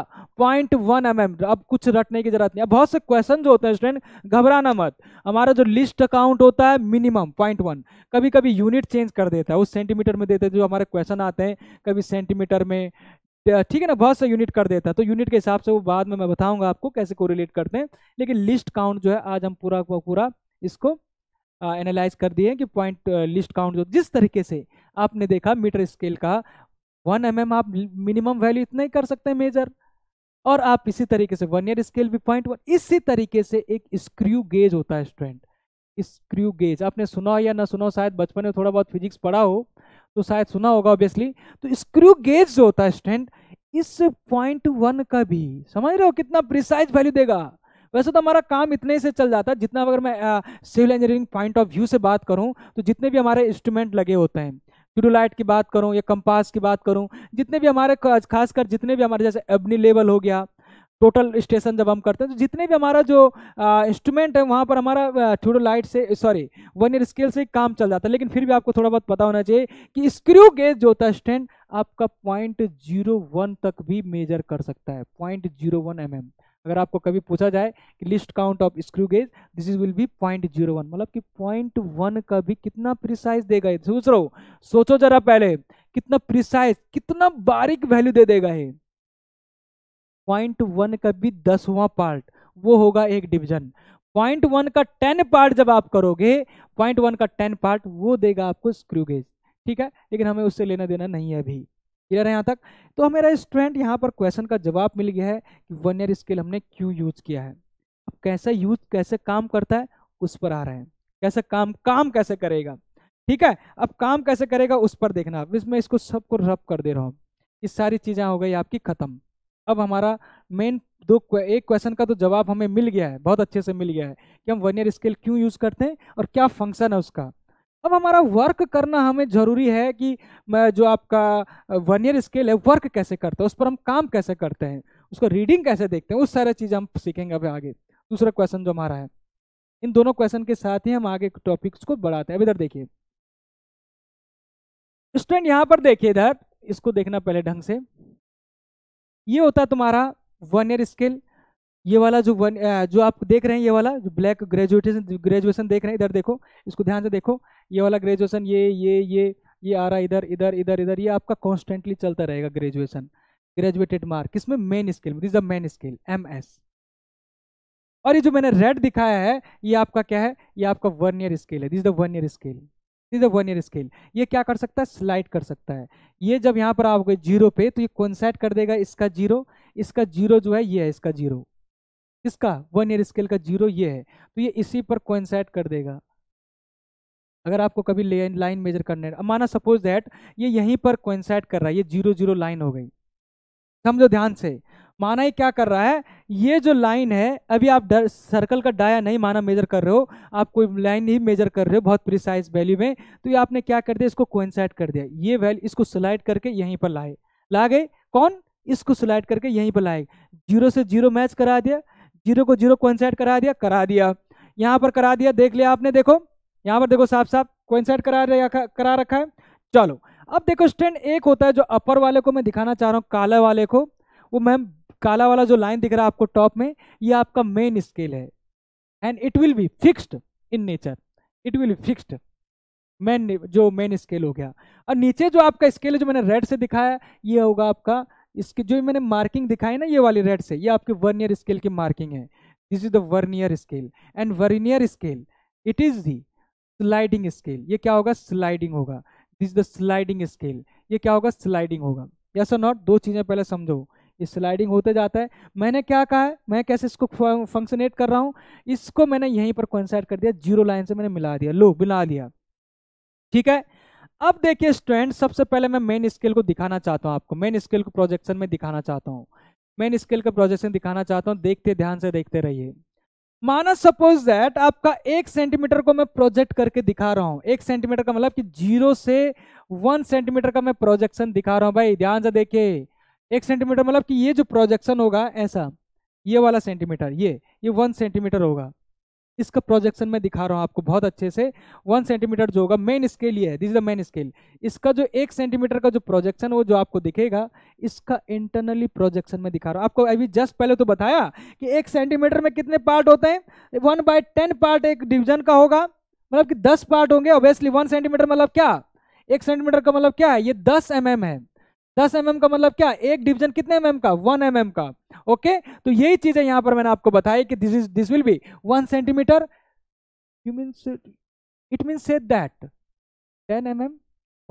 0.1 mm। अब कुछ रटने की जरूरत नहीं। अब बहुत से क्वेश्चन जो होते हैं स्टूडेंट, घबराना मत, हमारा जो लिस्ट काउंट होता है मिनिमम 0.1, कभी कभी यूनिट चेंज कर देता है, उस सेंटीमीटर में देते हैं जो हमारे क्वेश्चन आते हैं, कभी सेंटीमीटर में, ठीक है ना, बहुत सा यूनिट कर देता है, तो यूनिट के हिसाब से वो बाद में मैं बताऊंगा आपको कैसे कोरिलेट करते हैं। लेकिन लिस्ट काउंट जो है आज हम पूरा पूरा इसको एनालाइज कर दिए कि पॉइंट लिस्ट काउंट जो जिस तरीके से आपने देखा मीटर स्केल का 1 mm आप मिनिमम वैल्यू इतना ही कर सकते हैं मेजर, और आप इसी तरीके से वर्नियर स्केल भी 0.1। इसी तरीके से एक स्क्रू गेज होता है स्टूडेंट, स्क्रू गेज आपने सुना या ना सुना हो, शायद बचपन में थोड़ा बहुत फिजिक्स पढ़ा हो तो शायद सुना होगा ऑब्वियसली। तो स्क्रू गेज जो होता है स्टूडेंट, इस 0.1 का भी, समझ रहे हो कितना प्रिसाइज वैल्यू देगा। वैसे तो हमारा काम इतने से चल जाता है, जितना अगर मैं civil engineering point of view से बात करूं तो जितने भी हमारे इंस्ट्रूमेंट लगे होते हैं, थियोडोलाइट की बात करूं या कंपास की बात करूं, जितने भी हमारे खासकर जितने भी हमारे जैसे एबनी लेवल हो गया, टोटल स्टेशन जब हम करते हैं, तो जितने भी हमारा जो इंस्ट्रूमेंट है वहाँ पर हमारा थियोडोलाइट से वर्नियर स्केल से काम चल जाता है। लेकिन फिर भी आपको थोड़ा बहुत पता होना चाहिए कि स्क्रू गेज जो होता है स्टैंड आपका 0.01 तक भी मेजर कर सकता है, 0.01 mm। अगर आपको कभी पूछा जाए कि least count of screw gauge, this is will be 0.01, मतलब कि 0.1 का भी कितना प्रिसाइज देगा। सोच रहे हो, सोचो जरा पहले कितना प्रिसाइज, कितना बारीक वैल्यू दे देगा ये। 0.1 का भी 10वां पार्ट, वो होगा एक डिवीजन। 0.1 का 10 पार्ट जब आप करोगे, 0.1 का 10 पार्ट वो देगा आपको स्क्रू गेज, ठीक है। लेकिन हमें उससे लेना देना नहीं है अभी, क्लियर है यहाँ तक। तो हमारा स्टूडेंट यहाँ पर क्वेश्चन का जवाब मिल गया है कि वर्नियर स्केल हमने क्यों यूज किया है। अब कैसे यूज, कैसे काम करता है उस पर आ रहे हैं, कैसे काम कैसे करेगा, ठीक है। अब काम कैसे करेगा उस पर देखना। अब इसमें इसको सबको रब कर दे रहा हूँ, ये सारी चीज़ें हो गई आपकी खत्म। अब हमारा मेन एक क्वेश्चन का तो जवाब हमें मिल गया है, बहुत अच्छे से मिल गया है कि हम वर्नियर स्केल क्यों यूज़ करते हैं और क्या फंक्शन है उसका। अब हमारा वर्क करना हमें ज़रूरी है कि जो आपका वर्नियर स्केल है वर्क कैसे करता है, उस पर हम काम कैसे करते हैं, उसको रीडिंग कैसे देखते हैं, उस सारी चीज़ हम सीखेंगे अब आगे। दूसरा क्वेश्चन जो हमारा है, इन दोनों क्वेश्चन के साथ ही हम आगे टॉपिक्स को बढ़ाते हैं। अब इधर देखिए स्टूडेंट, यहाँ पर देखिए इधर, इसको देखना पहले ढंग से। ये होता तुम्हारा वर्नियर स्केल, ये वाला जो आप देख रहे हैं, ये वाला जो ब्लैक ग्रेजुएशन देख रहे हैं, इधर देखो, इसको ध्यान से देखो। ये वाला ग्रेजुएशन ये ये ये ये आ रहा है, इधर इधर इधर इधर, ये आपका कॉन्स्टेंटली चलता रहेगा ग्रेजुएशन, ग्रेजुएटेड मार्क। इसमें main scale, this the main scale MS। और ये जो मैंने रेड दिखाया है ये आपका क्या है, ये आपका वर्नियर स्केल है, this the vernier scale, this the vernier scale. ये क्या कर सकता है, स्लाइड कर सकता है। ये जब यहाँ पर आओगे जीरो पे तो ये कॉन्सेट कर देगा, इसका जीरो, इसका जीरो जो है ये है, इसका जीरो, इसका वर्नियर स्केल का जीरो ये है, तो ये इसी पर कॉन्सेट कर देगा। अगर आपको कभी लाइन मेजर करने, माना सपोज दैट ये यहीं पर कॉन्सेट कर रहा है, ये जीरो जीरो लाइन हो गई, समझो ध्यान से। माना ये क्या कर रहा है, ये जो लाइन है, अभी आप सर्कल का डाया नहीं माना मेजर कर रहे हो, आप कोई लाइन नहीं मेजर कर रहे हो बहुत प्रिसाइज वैल्यू में, तो ये आपने क्या कर दिया, इसको कोइंसाइड कर दिया। ये वैल्यू इसको स्लाइड करके यहीं पर ला गए कौन, इसको स्लाइड करके यहीं पर लाए, जीरो से जीरो मैच करा दिया, जीरो को जीरो कोइंसाइड करा दिया यहाँ पर करा दिया, देख लिया आपने, देखो यहाँ पर देखो, साफ कोइंसाइड करा रखा है। चलो अब देखो स्टैंड, एक होता है जो अपर वाले को मैं दिखाना चाह रहा हूँ, काला वाले को, वो मैम काला वाला जो लाइन दिख रहा है आपको टॉप में, ये आपका मेन स्केल है, and it will be fixed in nature, it will be fixed, main जो मेन स्केल हो गया। और नीचे जो आपका स्केल है जो मैंने रेड से दिखाया, ये होगा आपका, इसकी जो मैंने मार्किंग दिखाई ना ये वाली रेड से, ये आपके वर्नियर स्केल की मार्किंग है, this is the vernier scale. And vernier scale it is the sliding scale, ये क्या होगा, स्लाइडिंग होगा, this is the sliding scale, ये क्या होगा, स्लाइडिंग होगा। यस और नॉट, दो चीज़ें पहले समझो, स्लाइडिंग होते जाता है। मैंने क्या कहा है, मैं कैसे इसको फंक्शनेट कर रहा हूँ, इसको मैंने यहीं पर कोइंसाइड कर दिया, जीरो लाइन से मैंने मिला दिया, लो मिला दिया, ठीक है। अब देखिए स्टूडेंट, सबसे पहले मैं मेन स्केल को दिखाना चाहता हूँ आपको, मेन स्केल को प्रोजेक्शन में दिखाना चाहता हूँ, मेन स्केल का प्रोजेक्शन दिखाना चाहता हूँ, देखते ध्यान से देखते रहिए। माना सपोज दैट आपका 1 सेंटीमीटर को मैं प्रोजेक्ट करके दिखा रहा हूँ, 1 सेंटीमीटर का मतलब कि 0 से 1 सेंटीमीटर का मैं प्रोजेक्शन दिखा रहा हूँ, भाई ध्यान से देखिए। 1 सेंटीमीटर मतलब कि ये जो प्रोजेक्शन होगा ऐसा, ये वाला सेंटीमीटर, ये 1 सेंटीमीटर होगा, इसका प्रोजेक्शन मैं दिखा रहा हूँ आपको बहुत अच्छे से। 1 सेंटीमीटर जो होगा मेन स्केल ये है, this is the main scale. इसका जो 1 सेंटीमीटर का जो प्रोजेक्शन वो जो आपको दिखेगा, इसका इंटरनली प्रोजेक्शन मैं दिखा रहा हूँ आपको। अभी जस्ट पहले तो बताया कि 1 सेंटीमीटर में कितने पार्ट होते हैं, 1/10 पार्ट एक डिवीजन का होगा, मतलब कि 10 पार्ट होंगे ऑब्वियसली। 1 सेंटीमीटर मतलब क्या, 1 सेंटीमीटर का मतलब क्या है, ये 10 mm है, 10 mm का मतलब क्या, एक डिवीजन कितने mm का, 1 mm का, ओके। तो यही चीजें यहाँ पर मैंने आपको बताई कि this will be 1 centimetre, you means it means said that 10 mm,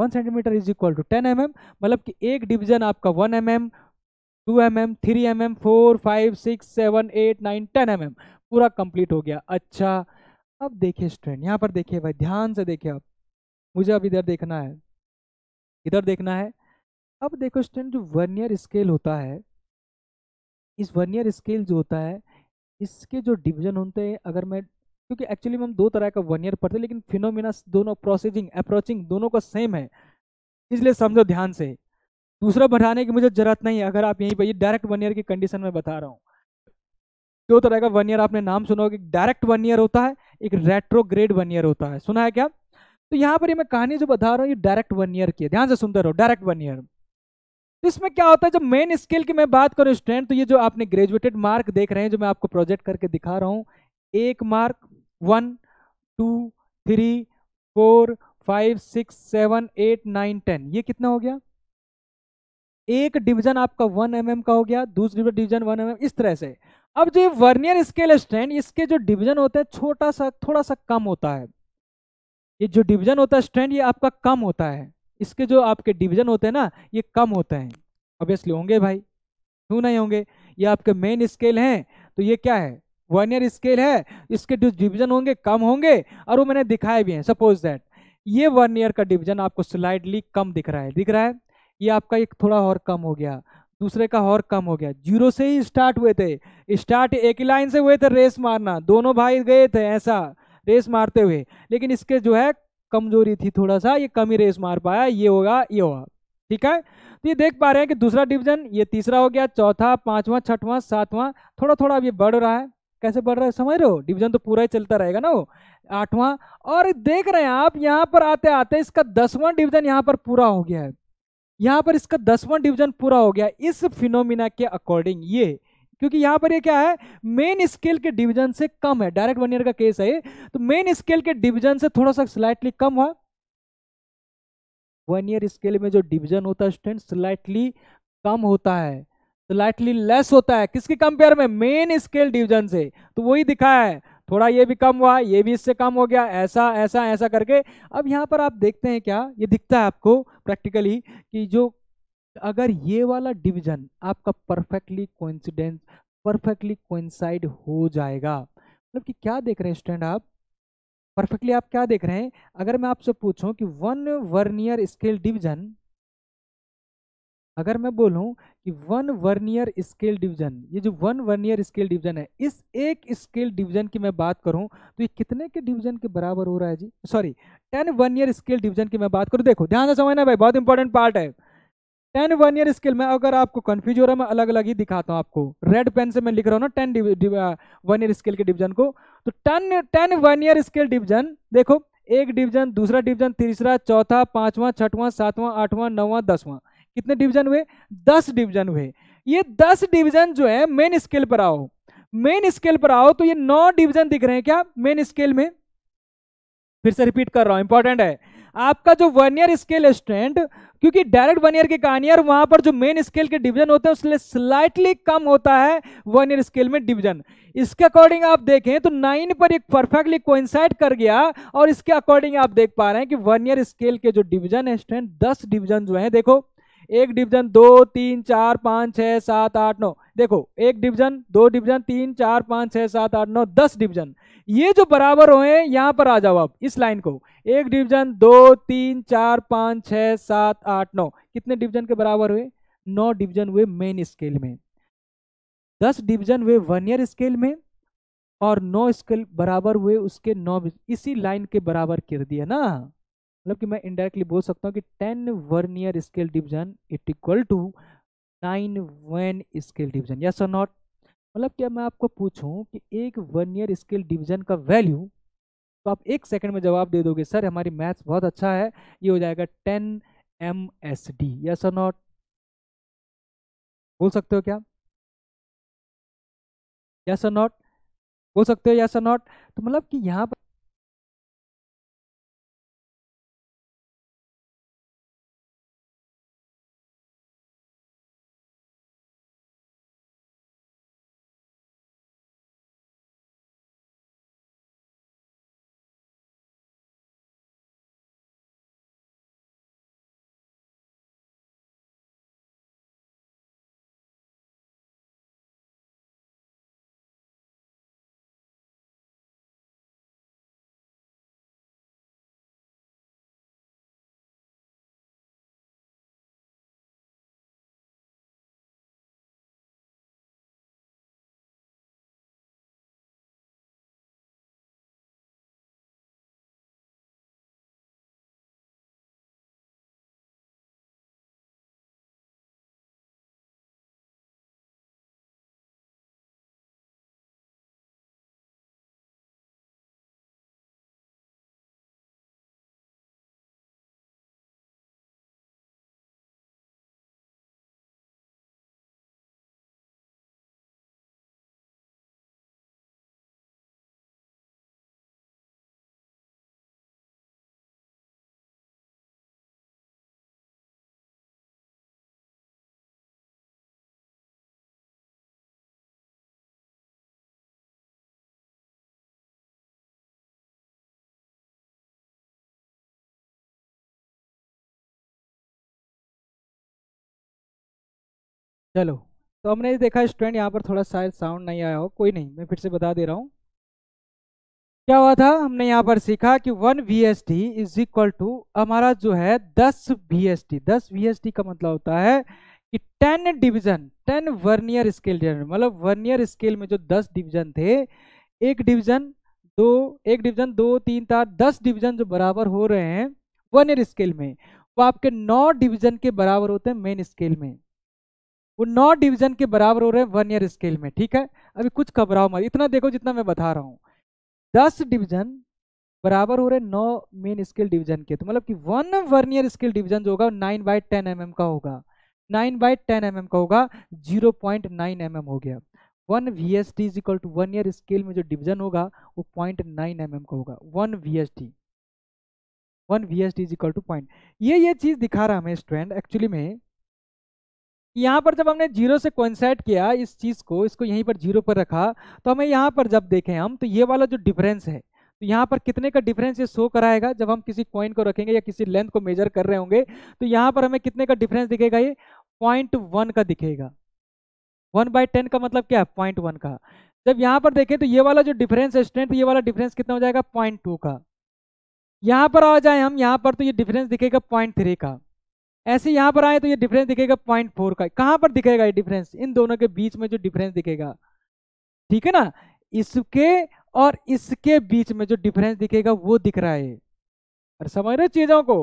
1 centimetre is equal to 10 mm, मतलब कि एक डिवीजन आपका 1 mm, 2 mm, 3 mm, 4, 5, 6, 7, 8, 9, 10 mm पूरा कंप्लीट हो गया। अच्छा अब देखिए स्टूडेंट, यहाँ पर देखिए भाई ध्यान से देखिए, आप मुझे अब इधर देखना है, इधर देखना है। अब देखो स्टूडेंट, जो वर्नियर स्केल होता है, इस वर्नियर स्केल जो होता है, इसके जो डिवीजन होते हैं, अगर मैं, क्योंकि एक्चुअली हम दो तरह का वर्नियर पढ़ते हैं, लेकिन फिनोमिना दोनों, प्रोसेसिंग अप्रोचिंग दोनों का सेम है, इसलिए समझो ध्यान से, दूसरा बढ़ाने की मुझे जरूरत नहीं है। अगर आप यहीं पर ये डायरेक्ट वर्नियर की कंडीशन में बता रहा हूँ, दो तरह का वर्नियर आपने नाम सुना होगा, एक डायरेक्ट वर्नियर होता है, एक रेट्रोग्रेड वर्नियर होता है, सुना है क्या। तो यहाँ पर ये मैं कहानी जो बता रहा हूँ ये डायरेक्ट वर्नियर की है, ध्यान से सुनते रहो, डायरेक्ट वर्नियर। तो इसमें क्या होता है, जब मेन स्केल की मैं बात करूं स्टूडेंट, तो ये जो आपने ग्रेजुएटेड मार्क देख रहे हैं जो मैं आपको प्रोजेक्ट करके दिखा रहा हूं, 1 मार्क, 1, 2, 3, 4, 5, 6, 7, 8, 9, 10, ये कितना हो गया, एक डिवीजन आपका 1 mm का हो गया, दूसरी डिवीजन 1 mm, इस तरह से। अब जो वर्नियर स्केल स्ट्रैंड, इसके जो डिवीजन होता है छोटा सा थोड़ा सा कम होता है, ये जो डिवीजन होता है स्ट्रैंड ये आपका कम होता है, इसके जो आपके डिवीजन होते हैं ना ये कम होते हैं, ऑब्वियसली होंगे भाई, क्यों नहीं होंगे, ये आपके मेन स्केल हैं, तो ये क्या है वर्नियर स्केल है, इसके जो डिवीजन होंगे कम होंगे और वो मैंने दिखाए भी हैं। सपोज दैट ये वर्नियर का डिवीजन आपको स्लाइडली कम दिख रहा है, दिख रहा है, ये आपका एक थोड़ा और कम हो गया, दूसरे का और कम हो गया, जीरो से ही स्टार्ट हुए थे, स्टार्ट एक ही लाइन से हुए थे, रेस मारना दोनों भाई गए थे ऐसा रेस मारते हुए, लेकिन इसके जो है कमजोरी थी थोड़ा सा, ये कम ही रेस मार पाया, ये होगा ये होगा, ठीक है। तो ये देख पा रहे हैं कि दूसरा डिवीजन, ये तीसरा हो गया, चौथा, पांचवा, छठवां, सातवां, थोड़ा थोड़ा अब ये बढ़ रहा है, कैसे बढ़ रहा है समझ रहे हो, डिवीजन तो पूरा ही चलता रहेगा ना वो, आठवां, और देख रहे हैं आप यहाँ पर आते आते इसका 10वां डिवीजन यहाँ पर पूरा हो गया है, यहाँ पर इसका 10वां डिवीजन पूरा हो गया इस फिनोमिना के अकॉर्डिंग, ये क्योंकि यहाँ पर ये क्या है मेन स्केल के डिवीजन से कम है, डायरेक्ट वर्नियर का केस है ये, तो मेन स्केल के डिवीजन से थोड़ा सा स्लाइटली कम हुआ, वर्नियर स्केल में जो डिवीजन होता है स्टूडेंट स्लाइटली कम होता है, स्लाइटली लेस होता है किसके कंपेयर में, मेन स्केल डिवीजन से, तो वही दिखाया है, थोड़ा ये भी कम हुआ, ये भी इससे कम हो गया, ऐसा ऐसा ऐसा करके। अब यहाँ पर आप देखते हैं क्या ये दिखता है आपको प्रैक्टिकली कि जो अगर ये वाला डिवीजन आपका परफेक्टली कोइंसाइड हो जाएगा, मतलब कि क्या देख रहे हैं स्टूडेंट आप परफेक्टली, आप क्या देख रहे हैं, अगर मैं आपसे पूछूं कि 1 वर्नियर स्केल डिवीजन, अगर मैं बोलूं कि 1 वर्नियर स्केल डिवीजन, ये जो 1 वर्नियर स्केल डिवीजन है, इस एक स्केल डिवीजन की मैं बात करूं तो ये कितने के डिवीजन के बराबर हो रहा है जी, सॉरी 10 वर्नियर स्केल डिवीजन की मैं बात करूं, देखो ध्यान से समझना भाई, बहुत इंपॉर्टेंट पार्ट है। 10 वर्नियर स्केल में अगर आपको कंफ्यूज हो रहा है मैं अलग अलग ही दिखाता हूँ आपको, रेड पेन से मैं लिख रहा हूँ ना 10 वर्नियर स्केल के डिवीजन को, तो 10 वर्नियर स्केल डिवीजन, देखो एक डिवीजन, दूसरा डिवीजन, तीसरा, चौथा, पांचवा, छठवां, सातवां, आठवां, नौवां, दसवां, कितने डिवीजन हुए 10 डिवीजन हुए। ये 10 डिवीजन जो है मेन स्केल पर आओ, मेन स्केल पर आओ तो ये 9 डिवीजन दिख रहे हैं क्या मेन स्केल में, फिर से रिपीट कर रहा हूँ इंपॉर्टेंट है, आपका जो वर्नियर स्केल स्टैंड, क्योंकि डायरेक्ट वर्नियर की कहानी है और वहां पर जो मेन स्केल के डिवीजन होते हैं उससे स्लाइटली कम होता है वर्नियर स्केल में डिवीजन, इसके अकॉर्डिंग आप देखें तो 9 पर एक परफेक्टली कोइंसाइड कर गया और इसके अकॉर्डिंग आप देख पा रहे हैं कि वर्नियर स्केल के जो डिवीजन है स्टैंड 10 डिवीजन जो है, देखो एक डिवीजन, 2 3 4 5 6 7 8 9, देखो एक डिवीजन, 2 डिवीजन, 3 4 5 6 7 8 9, 10 डिवीजन, ये जो बराबर हुए यहां पर आ जाओ आप इस लाइन को, एक डिवीजन, 2 3 4 5 6 7 8 9, कितने डिवीजन के बराबर हुए 9 डिवीजन हुए मेन स्केल में, 10 डिवीजन हुए वर्नियर स्केल में और 9 स्केल बराबर हुए उसके 9 इसी लाइन के बराबर कर दिया ना, मतलब कि मैं इंडायरेक्टली बोल सकता हूँ कि 10 vernier scale division it equal to 9 वेन स्केल डिवीजन, यस और नॉट। मतलब क्या मैं आपको पूछूं कि एक वर्नियर स्केल डिवीजन का वैल्यू, तो आप 1 सेकंड में जवाब दे दोगे सर हमारी मैथ्स बहुत अच्छा है, ये हो जाएगा 10 MSD, यस और नॉट बोल सकते हो क्या, यस और नॉट बोल सकते हो, यस और नॉट। तो मतलब कि यहाँ पर चलो तो हमने देखा स्टूडेंट, यहाँ पर थोड़ा शायद साउंड नहीं आया हो, कोई नहीं, मैं फिर से बता दे रहा हूँ क्या हुआ था। हमने यहाँ पर सीखा कि 1 VST इज इक्वल टू हमारा जो है 10 VST। 10 VST का मतलब होता है कि 10 वर्नियर स्केल डिवीजन, मतलब वर्नियर स्केल में जो 10 डिवीजन थे, एक डिवीजन दो तीन चार 10 डिवीजन जो बराबर हो रहे हैं वर्नियर स्केल में, वो आपके 9 डिवीजन के बराबर होते हैं मेन स्केल में। वो 9 डिवीजन के बराबर हो रहे हैं वर्नियर स्केल में, ठीक है। अभी कुछ घबराओ मत, इतना देखो जितना मैं बता रहा हूँ, 10 डिवीजन बराबर हो रहे 9 मेन स्केल डिवीजन के, तो मतलब कि 1 वर्नियर स्केल डिवीजन जो होगा 9/10 mm का होगा, 9/10 mm का होगा, 0.9 mm हो गया। 1 VST is equal to vernier scale में जो डिवीजन होगा वो 0.9 mm का होगा। 1 VST is equal to point, ये चीज़ दिखा रहा हमें स्टूडेंट एक्चुअली में। यहाँ पर जब हमने 0 से कॉन्सेट किया इस चीज़ को, इसको यहीं पर 0 पर रखा, तो हमें यहाँ पर जब देखें हम, तो ये वाला जो डिफरेंस है, तो यहाँ पर कितने का डिफरेंस ये शो कराएगा। जब हम किसी कॉइन को रखेंगे या किसी लेंथ को मेजर कर रहे होंगे, तो यहाँ पर हमें कितने का डिफरेंस दिखेगा, ये 0.1 का दिखेगा। 1/10 का मतलब क्या है, 0.1 का। जब यहाँ पर देखें तो ये वाला जो डिफरेंस है स्टूडेंट, ये वाला डिफरेंस कितना हो जाएगा, 0.2 का। यहाँ पर आ जाए हम यहाँ पर, तो ये डिफरेंस दिखेगा 0.3 का। ऐसे यहाँ पर आए तो ये डिफरेंस दिखेगा 0.4 का। कहाँ पर दिखेगा ये डिफरेंस, इन दोनों के बीच में जो डिफरेंस दिखेगा, ठीक है ना, इसके और इसके बीच में जो डिफरेंस दिखेगा वो दिख रहा है। और समझ रहे हो चीज़ों को,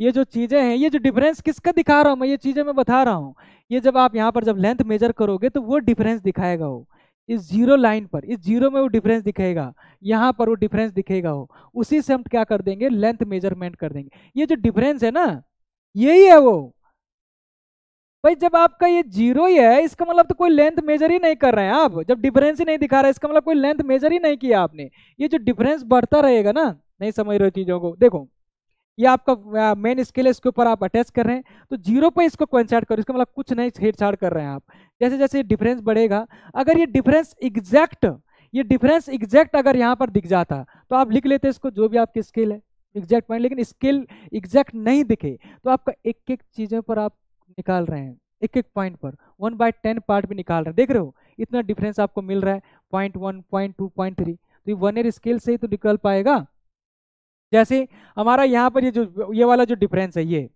ये जो चीज़ें हैं, ये जो डिफरेंस किसका दिखा रहा हूँ मैं, ये चीज़ें मैं बता रहा हूँ। ये जब आप यहाँ पर जब लेंथ मेजर करोगे तो वो डिफरेंस दिखाएगा वो, इस 0 लाइन पर, इस 0 में वो डिफरेंस दिखेगा, यहाँ पर वो डिफरेंस दिखेगा हो। उसी से हम क्या कर देंगे, लेंथ मेजरमेंट कर देंगे। ये जो डिफरेंस है ना, यही है वो भाई। जब आपका ये 0 ही है, इसका मतलब तो कोई लेंथ मेजर ही नहीं कर रहे हैं आप। जब डिफरेंस ही नहीं दिखा रहा है, इसका मतलब कोई लेंथ मेजर ही नहीं किया आपने। ये जो डिफरेंस बढ़ता रहेगा ना, नहीं समझ रहे हो चीज़ों को। देखो ये आपका मेन स्केल है, इसके ऊपर आप अटैच कर रहे हैं, तो 0 पे इसको कॉन्सेट करो, इसका मतलब कुछ नहीं छेड़छाड़ कर रहे हैं आप। जैसे जैसे डिफरेंस बढ़ेगा, अगर ये डिफरेंस एग्जैक्ट, अगर यहाँ पर दिख जाता तो आप लिख लेते इसको, जो भी आपकी स्केल है एग्जैक्ट पॉइंट। लेकिन स्केल एग्जैक्ट नहीं दिखे, तो आपका एक एक चीज़ों पर आप निकाल रहे हैं, एक एक पॉइंट पर 1/10 पार्ट भी निकाल रहे हैं। देख रहे हो इतना डिफरेंस आपको मिल रहा है, 0.1, 0.2, 0.3, तो ये वर्नियर स्केल से ही तो निकल पाएगा। जैसे हमारा यहाँ पर ये जो ये वाला जो डिफरेंस है, ये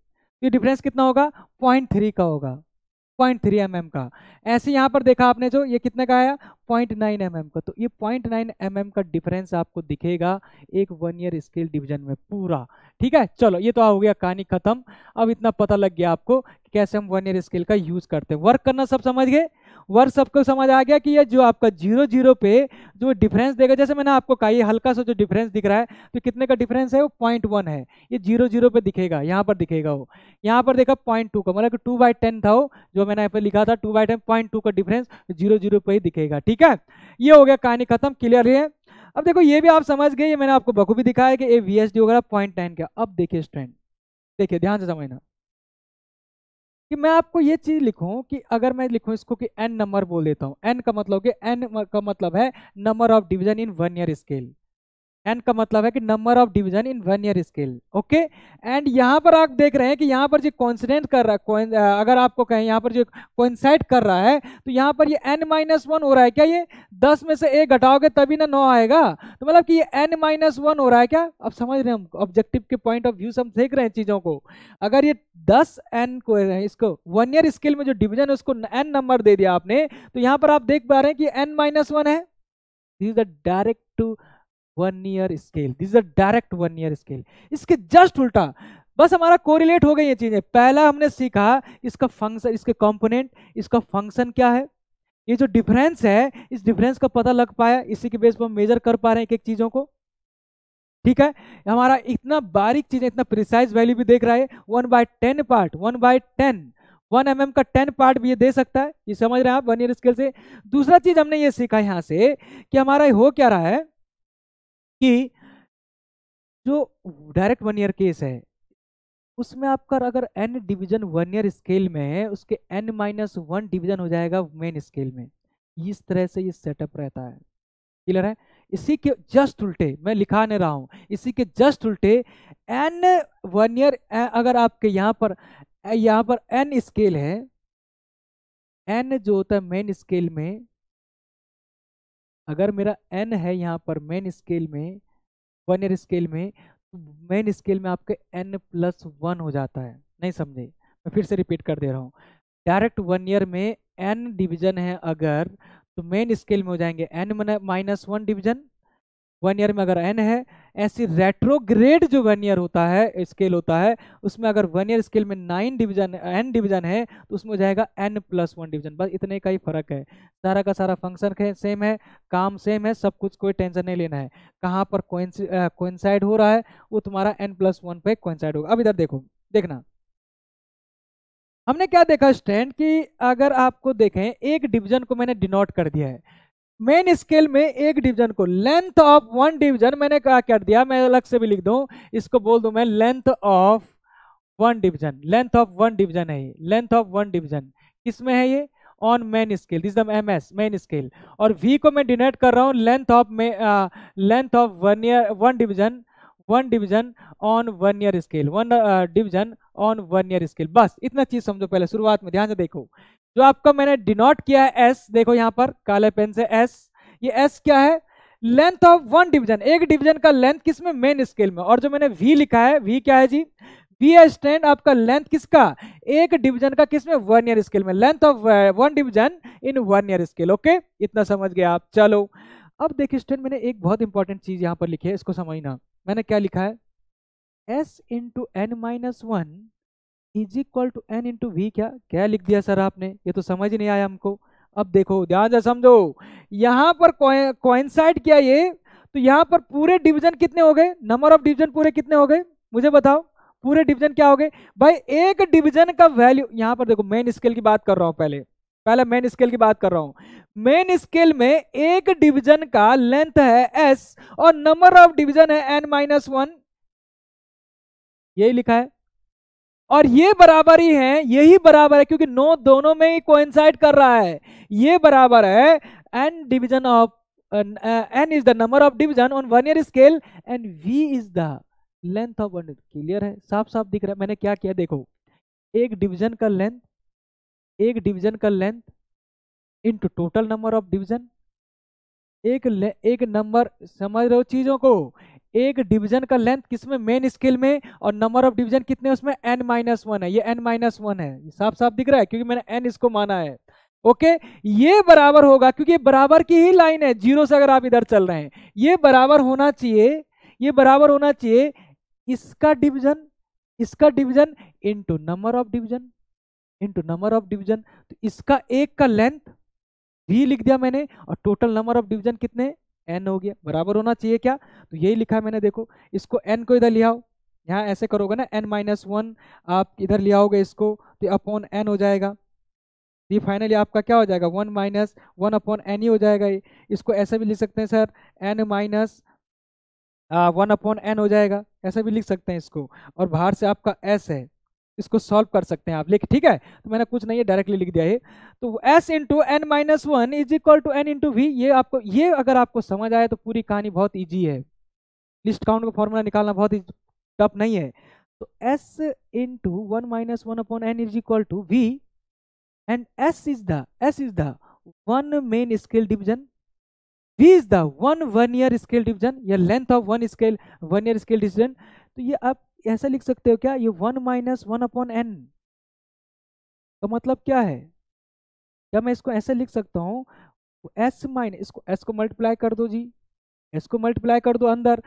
डिफरेंस कितना होगा, 0.3 का होगा, 0.3 mm का। ऐसे यहाँ पर देखा आपने, जो ये कितने का आया, 0.9 mm का। तो ये 0.9 mm का डिफरेंस आपको दिखेगा एक वर्नियर स्केल डिवीजन में पूरा, ठीक है। चलो ये तो हो गया कहानी खत्म। अब इतना पता लग गया आपको कि कैसे हम वर्नियर स्केल का यूज करते हैं। वर्क करना सब समझ गए, वर्क सबको समझ आ गया कि ये जो आपका 0 0 पे जो डिफरेंस देगा, जैसे मैंने आपको कहा ये हल्का सा जो डिफरेंस दिख रहा है, तो कितने का डिफरेंस है, वो 0.1 है। ये 0 0 पे दिखेगा, यहाँ पर दिखेगा वो। यहाँ पर देखा 0.2 का, मतलब कि 2/10 था वो, जो मैंने यहाँ पर लिखा था 2/10, 0.2 का डिफरेंस 0 0 पे ही दिखेगा, ठीक है। ये हो गया कहानी खत्म, क्लियर है। अब देखो ये भी आप समझ गए, ये मैंने आपको बखूबी दिखाया कि ए VSD वगैरह 0.9 का। अब देखिए स्टूडेंट, देखिए ध्यान से समझना कि मैं आपको ये चीज़ लिखूं कि अगर मैं लिखूं इसको कि n नंबर बोल देता हूं। n का मतलब है number of division in vernier scale, n का मतलब है कि number of division in vernier scale, okay. And यहाँ पर आप देख रहे हैं कि यहाँ पर जो कॉन्सिडेंट कर रहा है, अगर आपको कहें यहाँ पर जो कॉन्साइड कर रहा है, तो यहाँ पर ये n-1 हो रहा है क्या, ये 10 में से 1 घटाओगे तभी ना 9 आएगा, तो मतलब कि ये n-1 हो रहा है क्या। अब समझ रहे हैं हम, ऑब्जेक्टिव के पॉइंट ऑफ व्यू से हम देख रहे हैं चीज़ों को। अगर ये 10 n को, इसको वर्नियर स्केल में जो डिवीजन है उसको n नंबर दे दिया आपने, तो यहाँ पर आप देख पा रहे हैं कि n-1 है। This is the direct to vernier scale, this is direct vernier scale. इसके जस्ट उल्टा, बस हमारा कोरिलेट हो गई ये चीजें। पहला हमने सीखा इसका फंक्शन, इसके कंपोनेंट, इसका फंक्शन क्या है, ये जो डिफरेंस है इस डिफरेंस का पता लग पाया, इसी के बेस पर हम मेजर कर पा रहे हैं एक एक चीजों को, ठीक है। हमारा इतना बारीक चीजें, इतना प्रिसाइज वैल्यू भी देख रहा है। 1/10 पार्ट, 1/10, 1 mm का 10 पार्ट भी ये दे सकता है, ये समझ रहे हैं आप वर्नियर स्केल से। दूसरा चीज हमने ये सीखा यहाँ से कि हमारा हो क्या रहा है कि जो डायरेक्ट वर्नियर केस है उसमें आपका अगर n डिवीजन वर्नियर स्केल में है, उसके n-1 डिवीजन हो जाएगा मेन स्केल में। इस तरह से ये सेटअप रहता है, क्लियर है। इसी के जस्ट उल्टे मैं लिखाने रहा हूँ, इसी के जस्ट उल्टे n वर्नियर, अगर आपके यहाँ पर n स्केल है, एन जो होता है मेन स्केल में, अगर मेरा एन है यहाँ पर मेन स्केल में, वर्नियर स्केल में, तो मेन स्केल में आपके n+1 हो जाता है। नहीं समझे, मैं फिर से रिपीट कर दे रहा हूँ। डायरेक्ट वर्नियर में n डिवीजन है अगर, तो मेन स्केल में हो जाएंगे n-1 डिवीजन वर्नियर में अगर n है। ऐसी रेट्रोग्रेड जो वर्नियर होता है, स्केल होता है, उसमें अगर वर्नियर स्केल में n डिवीजन है तो उसमें हो जाएगा n+1 डिवीजन। बस इतने का ही फर्क है, सारा का सारा फंक्शन सेम है, काम सेम है, सब कुछ, कोई टेंशन नहीं लेना है। कहाँ पर कोइंसाइड हो रहा है वो तुम्हारा n+1 पे कोइंसाइड होगा। अब इधर देखो, देखना हमने क्या देखा स्टूडेंट कि अगर आपको देखें एक डिवीजन को मैंने डिनोट कर दिया है मेन स्केल में, एक डिवीजन को लेंथ ऑफ वन डिवीजन मैंने क्या कर दिया, मैं अलग से भी लिख दूं, इसको बोल दूं मैं length of one division. Length of one division है ये, लेंथ ऑफ वन डिवीजन किसमें है ये, on main scale, this is the MS main scale. और v को मैं डिनोट कर रहा हूँ length of one division on vernier scale, one division on vernier scale. बस इतना चीज समझो। पहले शुरुआत में ध्यान से देखो, जो आपका मैंने डिनोट किया है s, देखो यहाँ पर काले पेन से s, ये s क्या है, लेंथ ऑफ वन डिवीजन, एक डिवीजन का लेंथ किसमें, मेन स्केल में। और जो मैंने v लिखा है, v क्या है जी, v है स्टैंड आपका लेंथ किसका, एक डिवीजन का किसमें, वर्नियर स्केल में, length of one division in vernier scale. Okay, इतना समझ गए आप। चलो अब देखिए स्टैंड, मैंने एक बहुत इंपॉर्टेंट चीज यहाँ पर लिखी है, इसको समझना। मैंने क्या लिखा है, s (n-1) = n (v)। क्या लिख दिया सर आपने, ये तो समझ ही नहीं आया हमको। अब देखो ध्यान से समझो, यहाँ पर कोइंसाइड किया ये, तो यहाँ पर पूरे डिवीजन कितने हो गए, नंबर ऑफ डिवीजन पूरे कितने हो गए मुझे बताओ, पूरे डिवीजन क्या हो गए भाई, एक डिवीजन का वैल्यू। यहाँ पर देखो मेन स्केल की बात कर रहा हूँ, पहले मेन स्केल की बात कर रहा हूँ। मेन स्केल में एक डिवीजन का लेंथ है s और नंबर ऑफ डिवीजन है n-1, यही लिखा है। और ये बराबर ही है, यही बराबर है, क्योंकि नो दोनों में ही कोइंसाइड कर रहा है। ये बराबर है n is the number of division on vernier scale and v is the length of vernier. Clear है, साफ साफ दिख रहा है। मैंने क्या किया देखो, एक डिवीजन का length into total number of division, एक नंबर, समझ रहे हो चीजों को, एक डिवीजन का लेंथ किसमें, मेन स्केल में, और नंबर ऑफ डिवीजन कितने उसमें, n-1 है, ये n-1 है, साफ साफ दिख रहा है क्योंकि मैंने n इसको माना है। ओके, ये बराबर होगा क्योंकि ये बराबर की ही लाइन है, जीरो से अगर आप इधर चल रहे हैं, ये बराबर होना चाहिए इसका division into number of division. तो इसका एक का लेंथ भी लिख दिया मैंने, और टोटल नंबर ऑफ डिवीजन कितने, n हो गया, बराबर होना चाहिए क्या, तो यही लिखा है मैंने। देखो इसको n को इधर ले आओ, यहाँ ऐसे करोगे ना, n-1 आप इधर ले आओगे इसको, तो अपॉन n हो जाएगा, ये फाइनली आपका क्या हो जाएगा, 1 - 1/n ही हो जाएगा ये। इसको ऐसे भी लिख सकते हैं सर, n - 1/n हो जाएगा, ऐसे भी लिख सकते हैं इसको, और बाहर से आपका s है, इसको सॉल्व कर सकते हैं आप, लिख, ठीक है। तो मैंने कुछ नहीं है, डायरेक्टली लिख दिया है। तो s (n-1) = n (v)। ये अगर आपको समझ आया तो पूरी कहानी बहुत इजी है। लिस्ट काउंट का फॉर्मूला निकालना बहुत टफ नहीं है। तो s (1 - 1/n) = v and s is the one main scale division, v is the one vernier scale division, या length of one scale vernier scale division. तो ये आप ऐसा लिख सकते हो क्या, ये 1 - 1/n का मतलब क्या है, क्या मैं इसको ऐसे लिख सकता हूँ, s को मल्टीप्लाई कर दो जी, s को मल्टीप्लाई कर दो अंदर,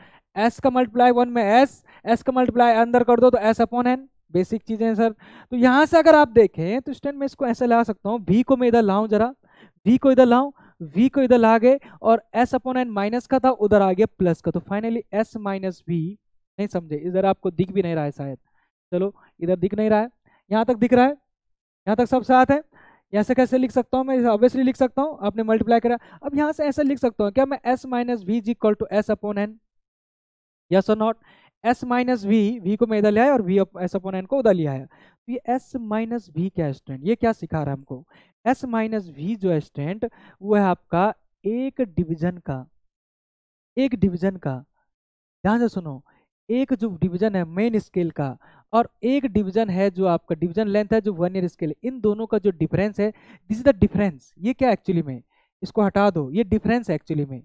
s का मल्टीप्लाई 1 में s का मल्टीप्लाई अंदर कर दो तो s/n। बेसिक चीजें हैं सर। तो यहाँ से अगर आप देखें तो स्टैंड में इसको ऐसे ला सकता हूँ, v को इधर ला गए, और s/n माइनस का था उधर आ गया प्लस का, तो फाइनली s - v। नहीं समझे, इधर आपको दिख भी नहीं रहा है शायद, चलो इधर दिख नहीं रहा है, यहाँ तक दिख रहा है, यहाँ तक सब साथ है। यहाँ से कैसे लिख सकता हूँ मैं, ऑब्वियसली लिख सकता हूँ, आपने मल्टीप्लाई करा। अब यहाँ से ऐसा लिख सकता हूँ क्या मैं, s - v = s/n, यस और नॉट। s - v को मैं इधर ले आया और s/n को उधर ले आया, तो ये s - v क्या है स्टूडेंट, ये क्या सिखा रहा है हमको, s - v जो है स्टूडेंट वो है आपका एक डिवीजन का, ध्यान से सुनो, एक जो डिवीजन है मेन स्केल का और एक डिवीजन है जो आपका डिवीजन लेंथ है जो वर्नियर स्केल, इन दोनों का जो डिफरेंस है, दिस इज द डिफरेंस। ये क्या एक्चुअली में, इसको हटा दो, ये डिफरेंस एक्चुअली में,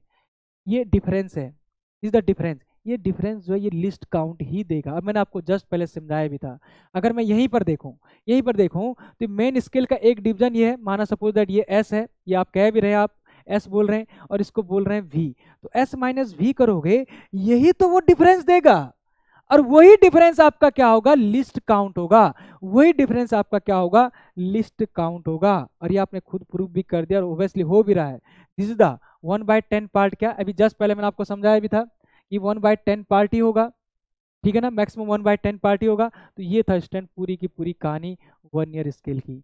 ये डिफरेंस है, दिस इज द डिफरेंस। ये डिफरेंस जो है ये लिस्ट काउंट ही देगा। अब मैंने आपको जस्ट पहले समझाया भी था। अगर मैं यहीं पर देखूँ तो मेन स्केल का एक डिवीजन ये है, माना सपोज दैट ये एस है, ये आप कह भी रहे हैं, आप एस बोल रहे हैं और इसको बोल रहे हैं वी, तो एस माइनस वी करोगे, यही तो वो डिफरेंस देगा। और वही डिफरेंस आपका क्या होगा, लिस्ट काउंट होगा। वही डिफरेंस आपका क्या होगा, लिस्ट काउंट होगा। और ये आपने खुद प्रूफ भी कर दिया और ओब्वियसली हो भी रहा है। This is the 1/10 part. क्या अभी जस्ट पहले मैंने आपको समझाया भी था कि 1/10 पार्ट ही होगा, ठीक है ना, मैक्सिमम 1/10 पार्ट ही होगा। तो ये था स्टूडेंट पूरी की पूरी कहानी वर्नियर स्केल की।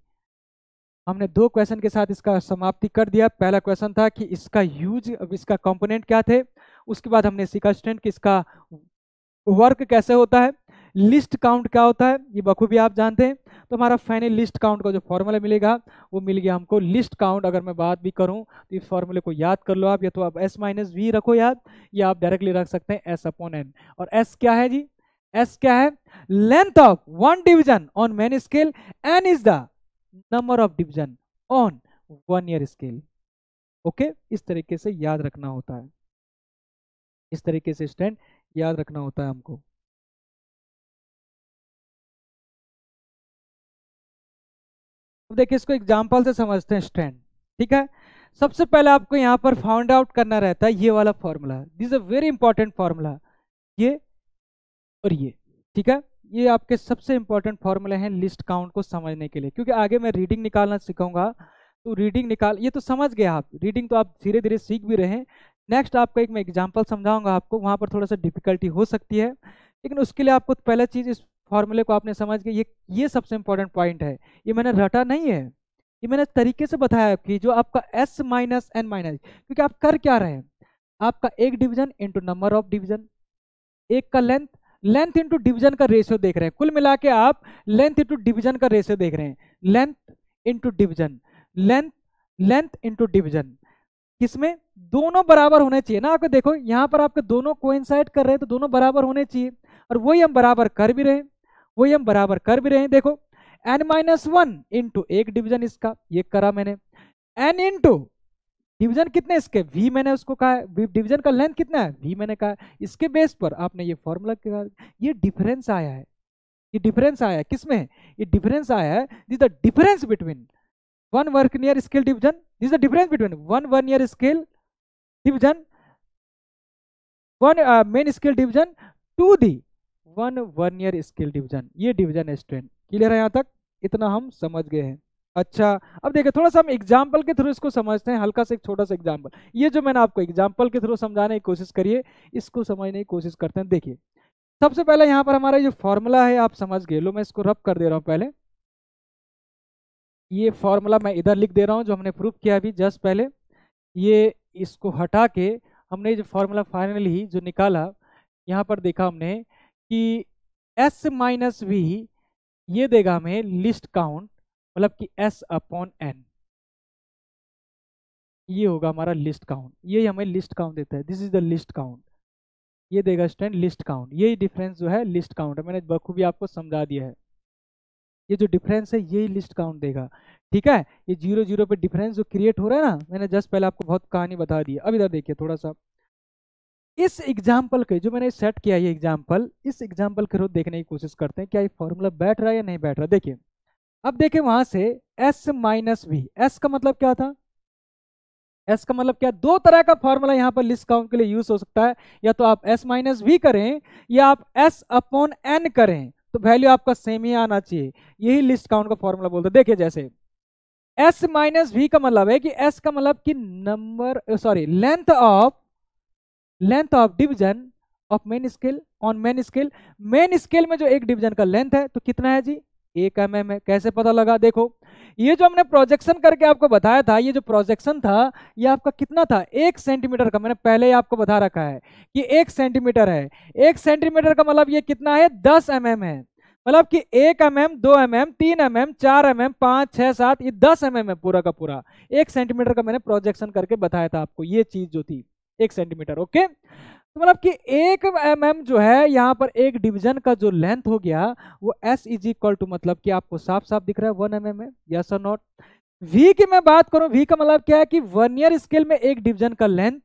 हमने 2 क्वेश्चन के साथ इसका समाप्ति कर दिया। पहला क्वेश्चन था कि इसका यूज, अब इसका कंपोनेंट क्या थे। उसके बाद हमने सीखा स्टूडेंट कि इसका वर्क कैसे होता है, लिस्ट काउंट क्या होता है, ये बखूबी आप जानते हैं। तो हमारा फाइनल लिस्ट काउंट का जो फॉर्मूला मिलेगा वो मिल गया हमको लिस्ट काउंट। अगर मैं बात भी करूं तो इस फॉर्मूले को याद कर लो आप, या तो आप एस माइनस वी रखो याद, या आप डायरेक्टली रख सकते हैं एस अपॉन एन। और एस क्या है जी, एस क्या है, length of 1 division on main scale, N is the number of division on vernier scale. Okay, इस तरीके से याद रखना होता है, इस तरीके से स्टूडेंट याद रखना होता है हमको। अब देखिए इसको एग्जांपल से समझते हैं स्टूडेंट, ठीक है। सबसे पहले आपको यहाँ पर फाउंड आउट करना रहता है ये वाला formula, this a very important formula, ये और ये, ठीक है। ये आपके सबसे इंपॉर्टेंट फॉर्मूले हैं लिस्ट काउंट को समझने के लिए, क्योंकि आगे मैं रीडिंग निकालना सीखूंगा। तो रीडिंग निकाल, ये तो समझ गए आप, रीडिंग तो आप धीरे धीरे सीख भी रहे हैं। नेक्स्ट आपको एक मैं एग्जांपल समझाऊंगा आपको, वहाँ पर थोड़ा सा डिफिकल्टी हो सकती है, लेकिन उसके लिए आपको पहला चीज़ इस फॉर्मूले को आपने समझ के, ये सबसे इंपॉर्टेंट पॉइंट है, ये मैंने रटा नहीं है, ये मैंने तरीके से बताया कि जो आपका एस माइनस एन माइनस, क्योंकि आप कर क्या रहे हैं, आपका एक division into number of division, एक का लेंथ इंटू डिवीजन का रेशियो देख रहे हैं। कुल मिला के आप लेंथ इंटू डिवीजन का रेशियो देख रहे हैं, length into division, length into division, इसमें दोनों बराबर होने चाहिए ना। आपको देखो यहाँ पर आपके दोनों कोइंसाइड कर रहे हैं तो दोनों बराबर होने चाहिए, और वही हम बराबर कर भी रहे हैं, देखो एन माइनस वन इंटू एक डिवीजन, इसका ये करा मैंने, एन इंटू डिवीजन कितने इसके v, मैंने उसको कहा है डिवीजन का लेंथ कितना है v, मैंने कहा इसके बेस पर आपने ये फॉर्मूला के, ये डिफरेंस आया है, ये डिफरेंस आया है किसमें, ये डिफरेंस आया है, this the difference between 1 vernier scale division, this the difference between 1 vernier scale division, 1 main scale division to the 1 vernier scale division. ये डिवीजन है स्टूडेंट, क्लियर है यहाँ तक, इतना हम समझ गए हैं। अच्छा, अब देखिए थोड़ा सा हम एग्जाम्पल के थ्रू इसको समझते हैं, हल्का सा एक छोटा सा एग्जाम्पल, ये जो मैंने आपको एग्जाम्पल के थ्रू समझाने की कोशिश करिए, इसको समझने की कोशिश करते हैं। देखिए सबसे पहले यहाँ पर हमारा जो फॉर्मूला है आप समझ गए, लो मैं इसको रब कर दे रहा हूँ पहले, ये फॉर्मूला मैं इधर लिख दे रहा हूँ जो हमने प्रूफ किया अभी जस्ट पहले, ये इसको हटा के हमने जो फॉर्मूला फाइनली जो निकाला, यहाँ पर देखा हमने कि एस माइनस वी ये देगा हमें लिस्ट काउंट, मतलब कि एस अपॉन एन, ये होगा हमारा लिस्ट काउंट, ये हमें लिस्ट काउंट देता है, this is the least count, ये देगा स्टूडेंट लिस्ट काउंट। यही डिफरेंस जो है लिस्ट काउंट है, मैंने बखूबी आपको समझा दिया है, ये जो डिफरेंस है यही लिस्ट काउंट देगा, ठीक है। ये 0-0 पे डिफरेंस जो क्रिएट हो रहा है ना, मैंने जस्ट पहले आपको बहुत कहानी बता दी है। अब इधर देखिए थोड़ा सा इस एग्जाम्पल के जो मैंने सेट किया है, ये एग्जाम्पल, इस एग्जाम्पल के रोज देखने की कोशिश करते हैं क्या ये फॉर्मूला बैठ रहा है या नहीं बैठ रहा। देखिए अब देखें वहां से एस माइनस वी, एस का मतलब क्या था, एस का मतलब क्या, दो तरह का फॉर्मूला यहाँ पर लिस्ट काउंट के लिए यूज हो सकता है, या तो आप एस माइनस वी करें या आप एस अपॉन एन करें, तो वैल्यू आपका सेम ही आना चाहिए, यही लिस्ट काउंट का फॉर्मूला बोलते हैं। देखिए जैसे एस माइनस वी का मतलब है कि एस का मतलब कि number, sorry length of division of main scale on main scale, main scale में जो एक डिवीजन का लेंथ है तो कितना है जी, 1 mm है। कैसे पता लगा, देखो ये जो हमने प्रोजेक्शन करके आपको बताया था, ये जो प्रोजेक्शन था ये आपका कितना था, 1 सेंटीमीटर का, मैंने पहले ही आपको बता रखा है कि 1 सेंटीमीटर है। 1 सेंटीमीटर का मतलब ये कितना है, 10 mm है, मतलब कि 1 mm 2 mm 3 mm 4 mm 5 6 7 ये 10 mm है पूरा का पूरा। 1 सेंटीमीटर का मैंने प्रोजेक्शन करके बताया था आपको ये चीज जो थी 1 सेंटीमीटर। ओके तो मतलब कि 1 mm जो है यहाँ पर एक डिवीजन का जो लेंथ हो गया वो s इज इक्वल टू मतलब कि आपको साफ साफ दिख रहा है 1 mm है, यस और नॉट। v की मैं बात करूँ, v का मतलब क्या है कि वर्नियर स्केल में एक डिवीजन का लेंथ,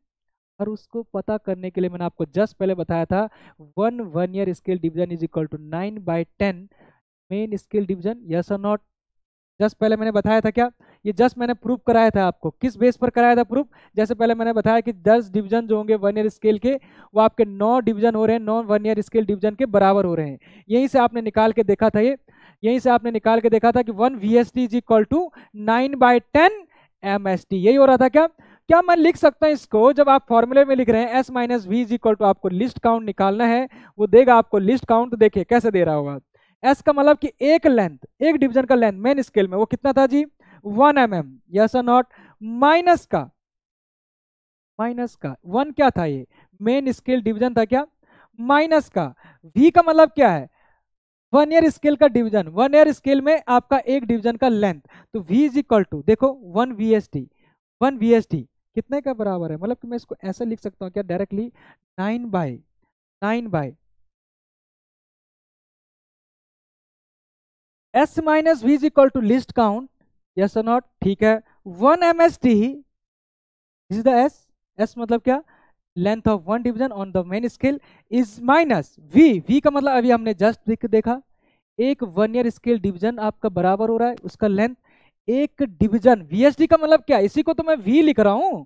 और उसको पता करने के लिए मैंने आपको जस्ट पहले बताया था 1 vernier scale division is equal to 9/10 main scale division, yes और नॉट। जस्ट पहले मैंने बताया था क्या, ये जस्ट मैंने प्रूफ कराया था आपको। किस बेस पर कराया था प्रूफ? जैसे पहले मैंने बताया कि 10 डिवीजन जो होंगे वर्नियर स्केल के वो आपके 9 डिवीजन हो रहे हैं, 9 वर्नियर स्केल डिवीजन के बराबर हो रहे हैं। यहीं से आपने निकाल के देखा था, ये यहीं से आपने निकाल के देखा था कि 1 VST is equal to 9/10 MST, यही हो रहा था क्या। क्या मैं लिख सकता हूँ इसको, जब आप फॉर्मूले में लिख रहे हैं S - V is equal to आपको लिस्ट काउंट निकालना है, वो देगा आपको लिस्ट काउंट। तो देखिए कैसे दे रहा होगा, S का मतलब कि एक लेंथ, एक डिवीजन का लेंथ मेन स्केल में वो कितना था जी 1 mm, यस और नॉट। माइनस का 1 क्या था, ये मेन स्केल डिवीजन था क्या, माइनस का। v का मतलब क्या है, वर्नियर स्केल का डिवीजन, वर्नियर स्केल में आपका एक डिवीजन का लेंथ। तो v इज इक्वल टू देखो 1 VST कितने का बराबर है, मतलब कि मैं इसको ऐसे लिख सकता हूँ क्या directly 9/9 S - V is equal to least count, yes और नॉट, ठीक है। 1 MST is the S, S मतलब क्या, length of 1 division on the main scale is minus V, V का मतलब अभी हमने जस्ट देखा, एक वर्नियर स्केल डिवीजन आपका बराबर हो रहा है उसका लेंथ एक डिवीजन। VST का मतलब क्या, इसी को तो मैं V लिख रहा हूँ,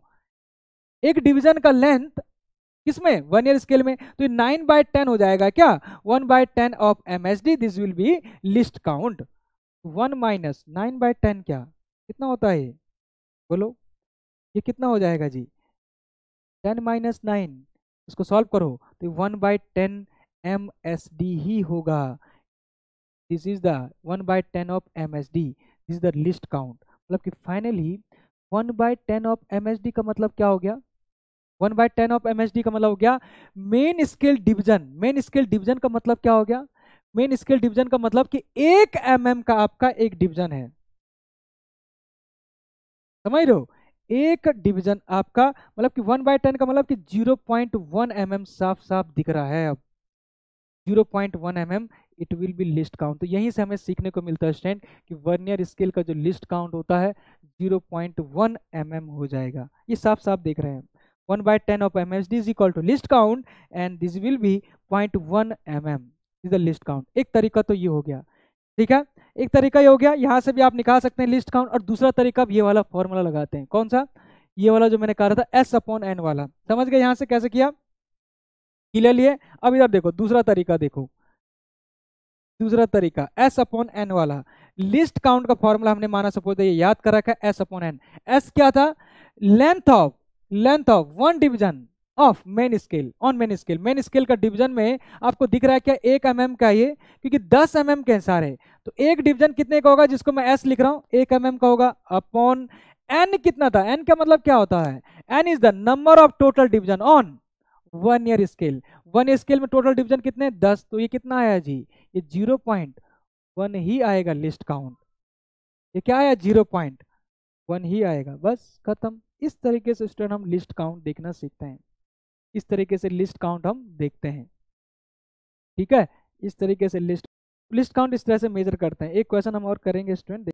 एक डिवीजन का लेंथ किसमें, वर्नियर स्केल में। तो 9/10 हो जाएगा क्या, 1/10 of MSD, this will be least count. 1 - 9/10 क्या कितना होता है, बोलो ये कितना हो जाएगा जी 10 - 9, इसको सॉल्व करो तो 1/10 MSD ही होगा। This is the 1/10 of MSD, this is the least count. मतलब कि फाइनली 1/10 ऑफ MSD का मतलब क्या हो गया, 1/10 ऑफ MSD का मतलब हो गया main scale division. Main scale division का मतलब क्या हो गया, मेन स्केल डिवीजन का मतलब कि 1 mm का आपका एक डिवीजन है, समझ रहे हो, एक डिवीजन आपका, मतलब कि 1/10 का मतलब कि 0.1 mm साफ साफ दिख रहा है। अब 0.1 mm it will be least count. तो यहीं से हमें सीखने को मिलता है स्टूडेंट कि वर्नियर स्केल का जो लिस्ट काउंट होता है 0.1 mm हो जाएगा, ये साफ साफ देख रहे हैं। 1/10 of MSD is equal to list count and this will be 0.1 mm is the list count। एक तरीका तो ये हो गया, ठीक है, एक तरीका ये हो गया। यहाँ से भी आप निकाल सकते हैं लिस्ट काउंट, और दूसरा तरीका ये वाला फॉर्मूला लगाते हैं, कौन सा, ये वाला जो मैंने कहा था S/n वाला, समझ गए। यहाँ से कैसे किया, क्लियर लिए। अब इधर देखो दूसरा तरीका, देखो दूसरा तरीका S/n वाला, लिस्ट काउंट का फॉर्मूला हमने माना, सपोज ये याद कर रखा है S/n। S क्या था, length of 1 division of main scale on main scale. Main scale का डिवीजन में आपको दिख रहा है क्या 1 mm का, ये क्योंकि 10 mm के हिसार है, तो एक डिवीजन कितने का होगा, जिसको मैं S लिख रहा हूँ 1 mm का होगा, अपॉन n कितना था, n का मतलब क्या होता है, n is the number of total division on vernier scale. Vernier scale में टोटल डिवीजन कितने, 10, तो ये कितना आया जी, ये 0.1 ही आएगा लिस्ट काउंट। ये क्या आया, 0.1 ही आएगा, बस खत्म। इस तरीके से स्टूडेंट हम लिस्ट काउंट देखना सीखते हैं, इस तरीके से लिस्ट काउंट हम देखते हैं, ठीक है। इस तरीके से लिस्ट काउंट इस तरह से मेजर करते हैं। एक क्वेश्चन हम और करेंगे स्टूडेंट।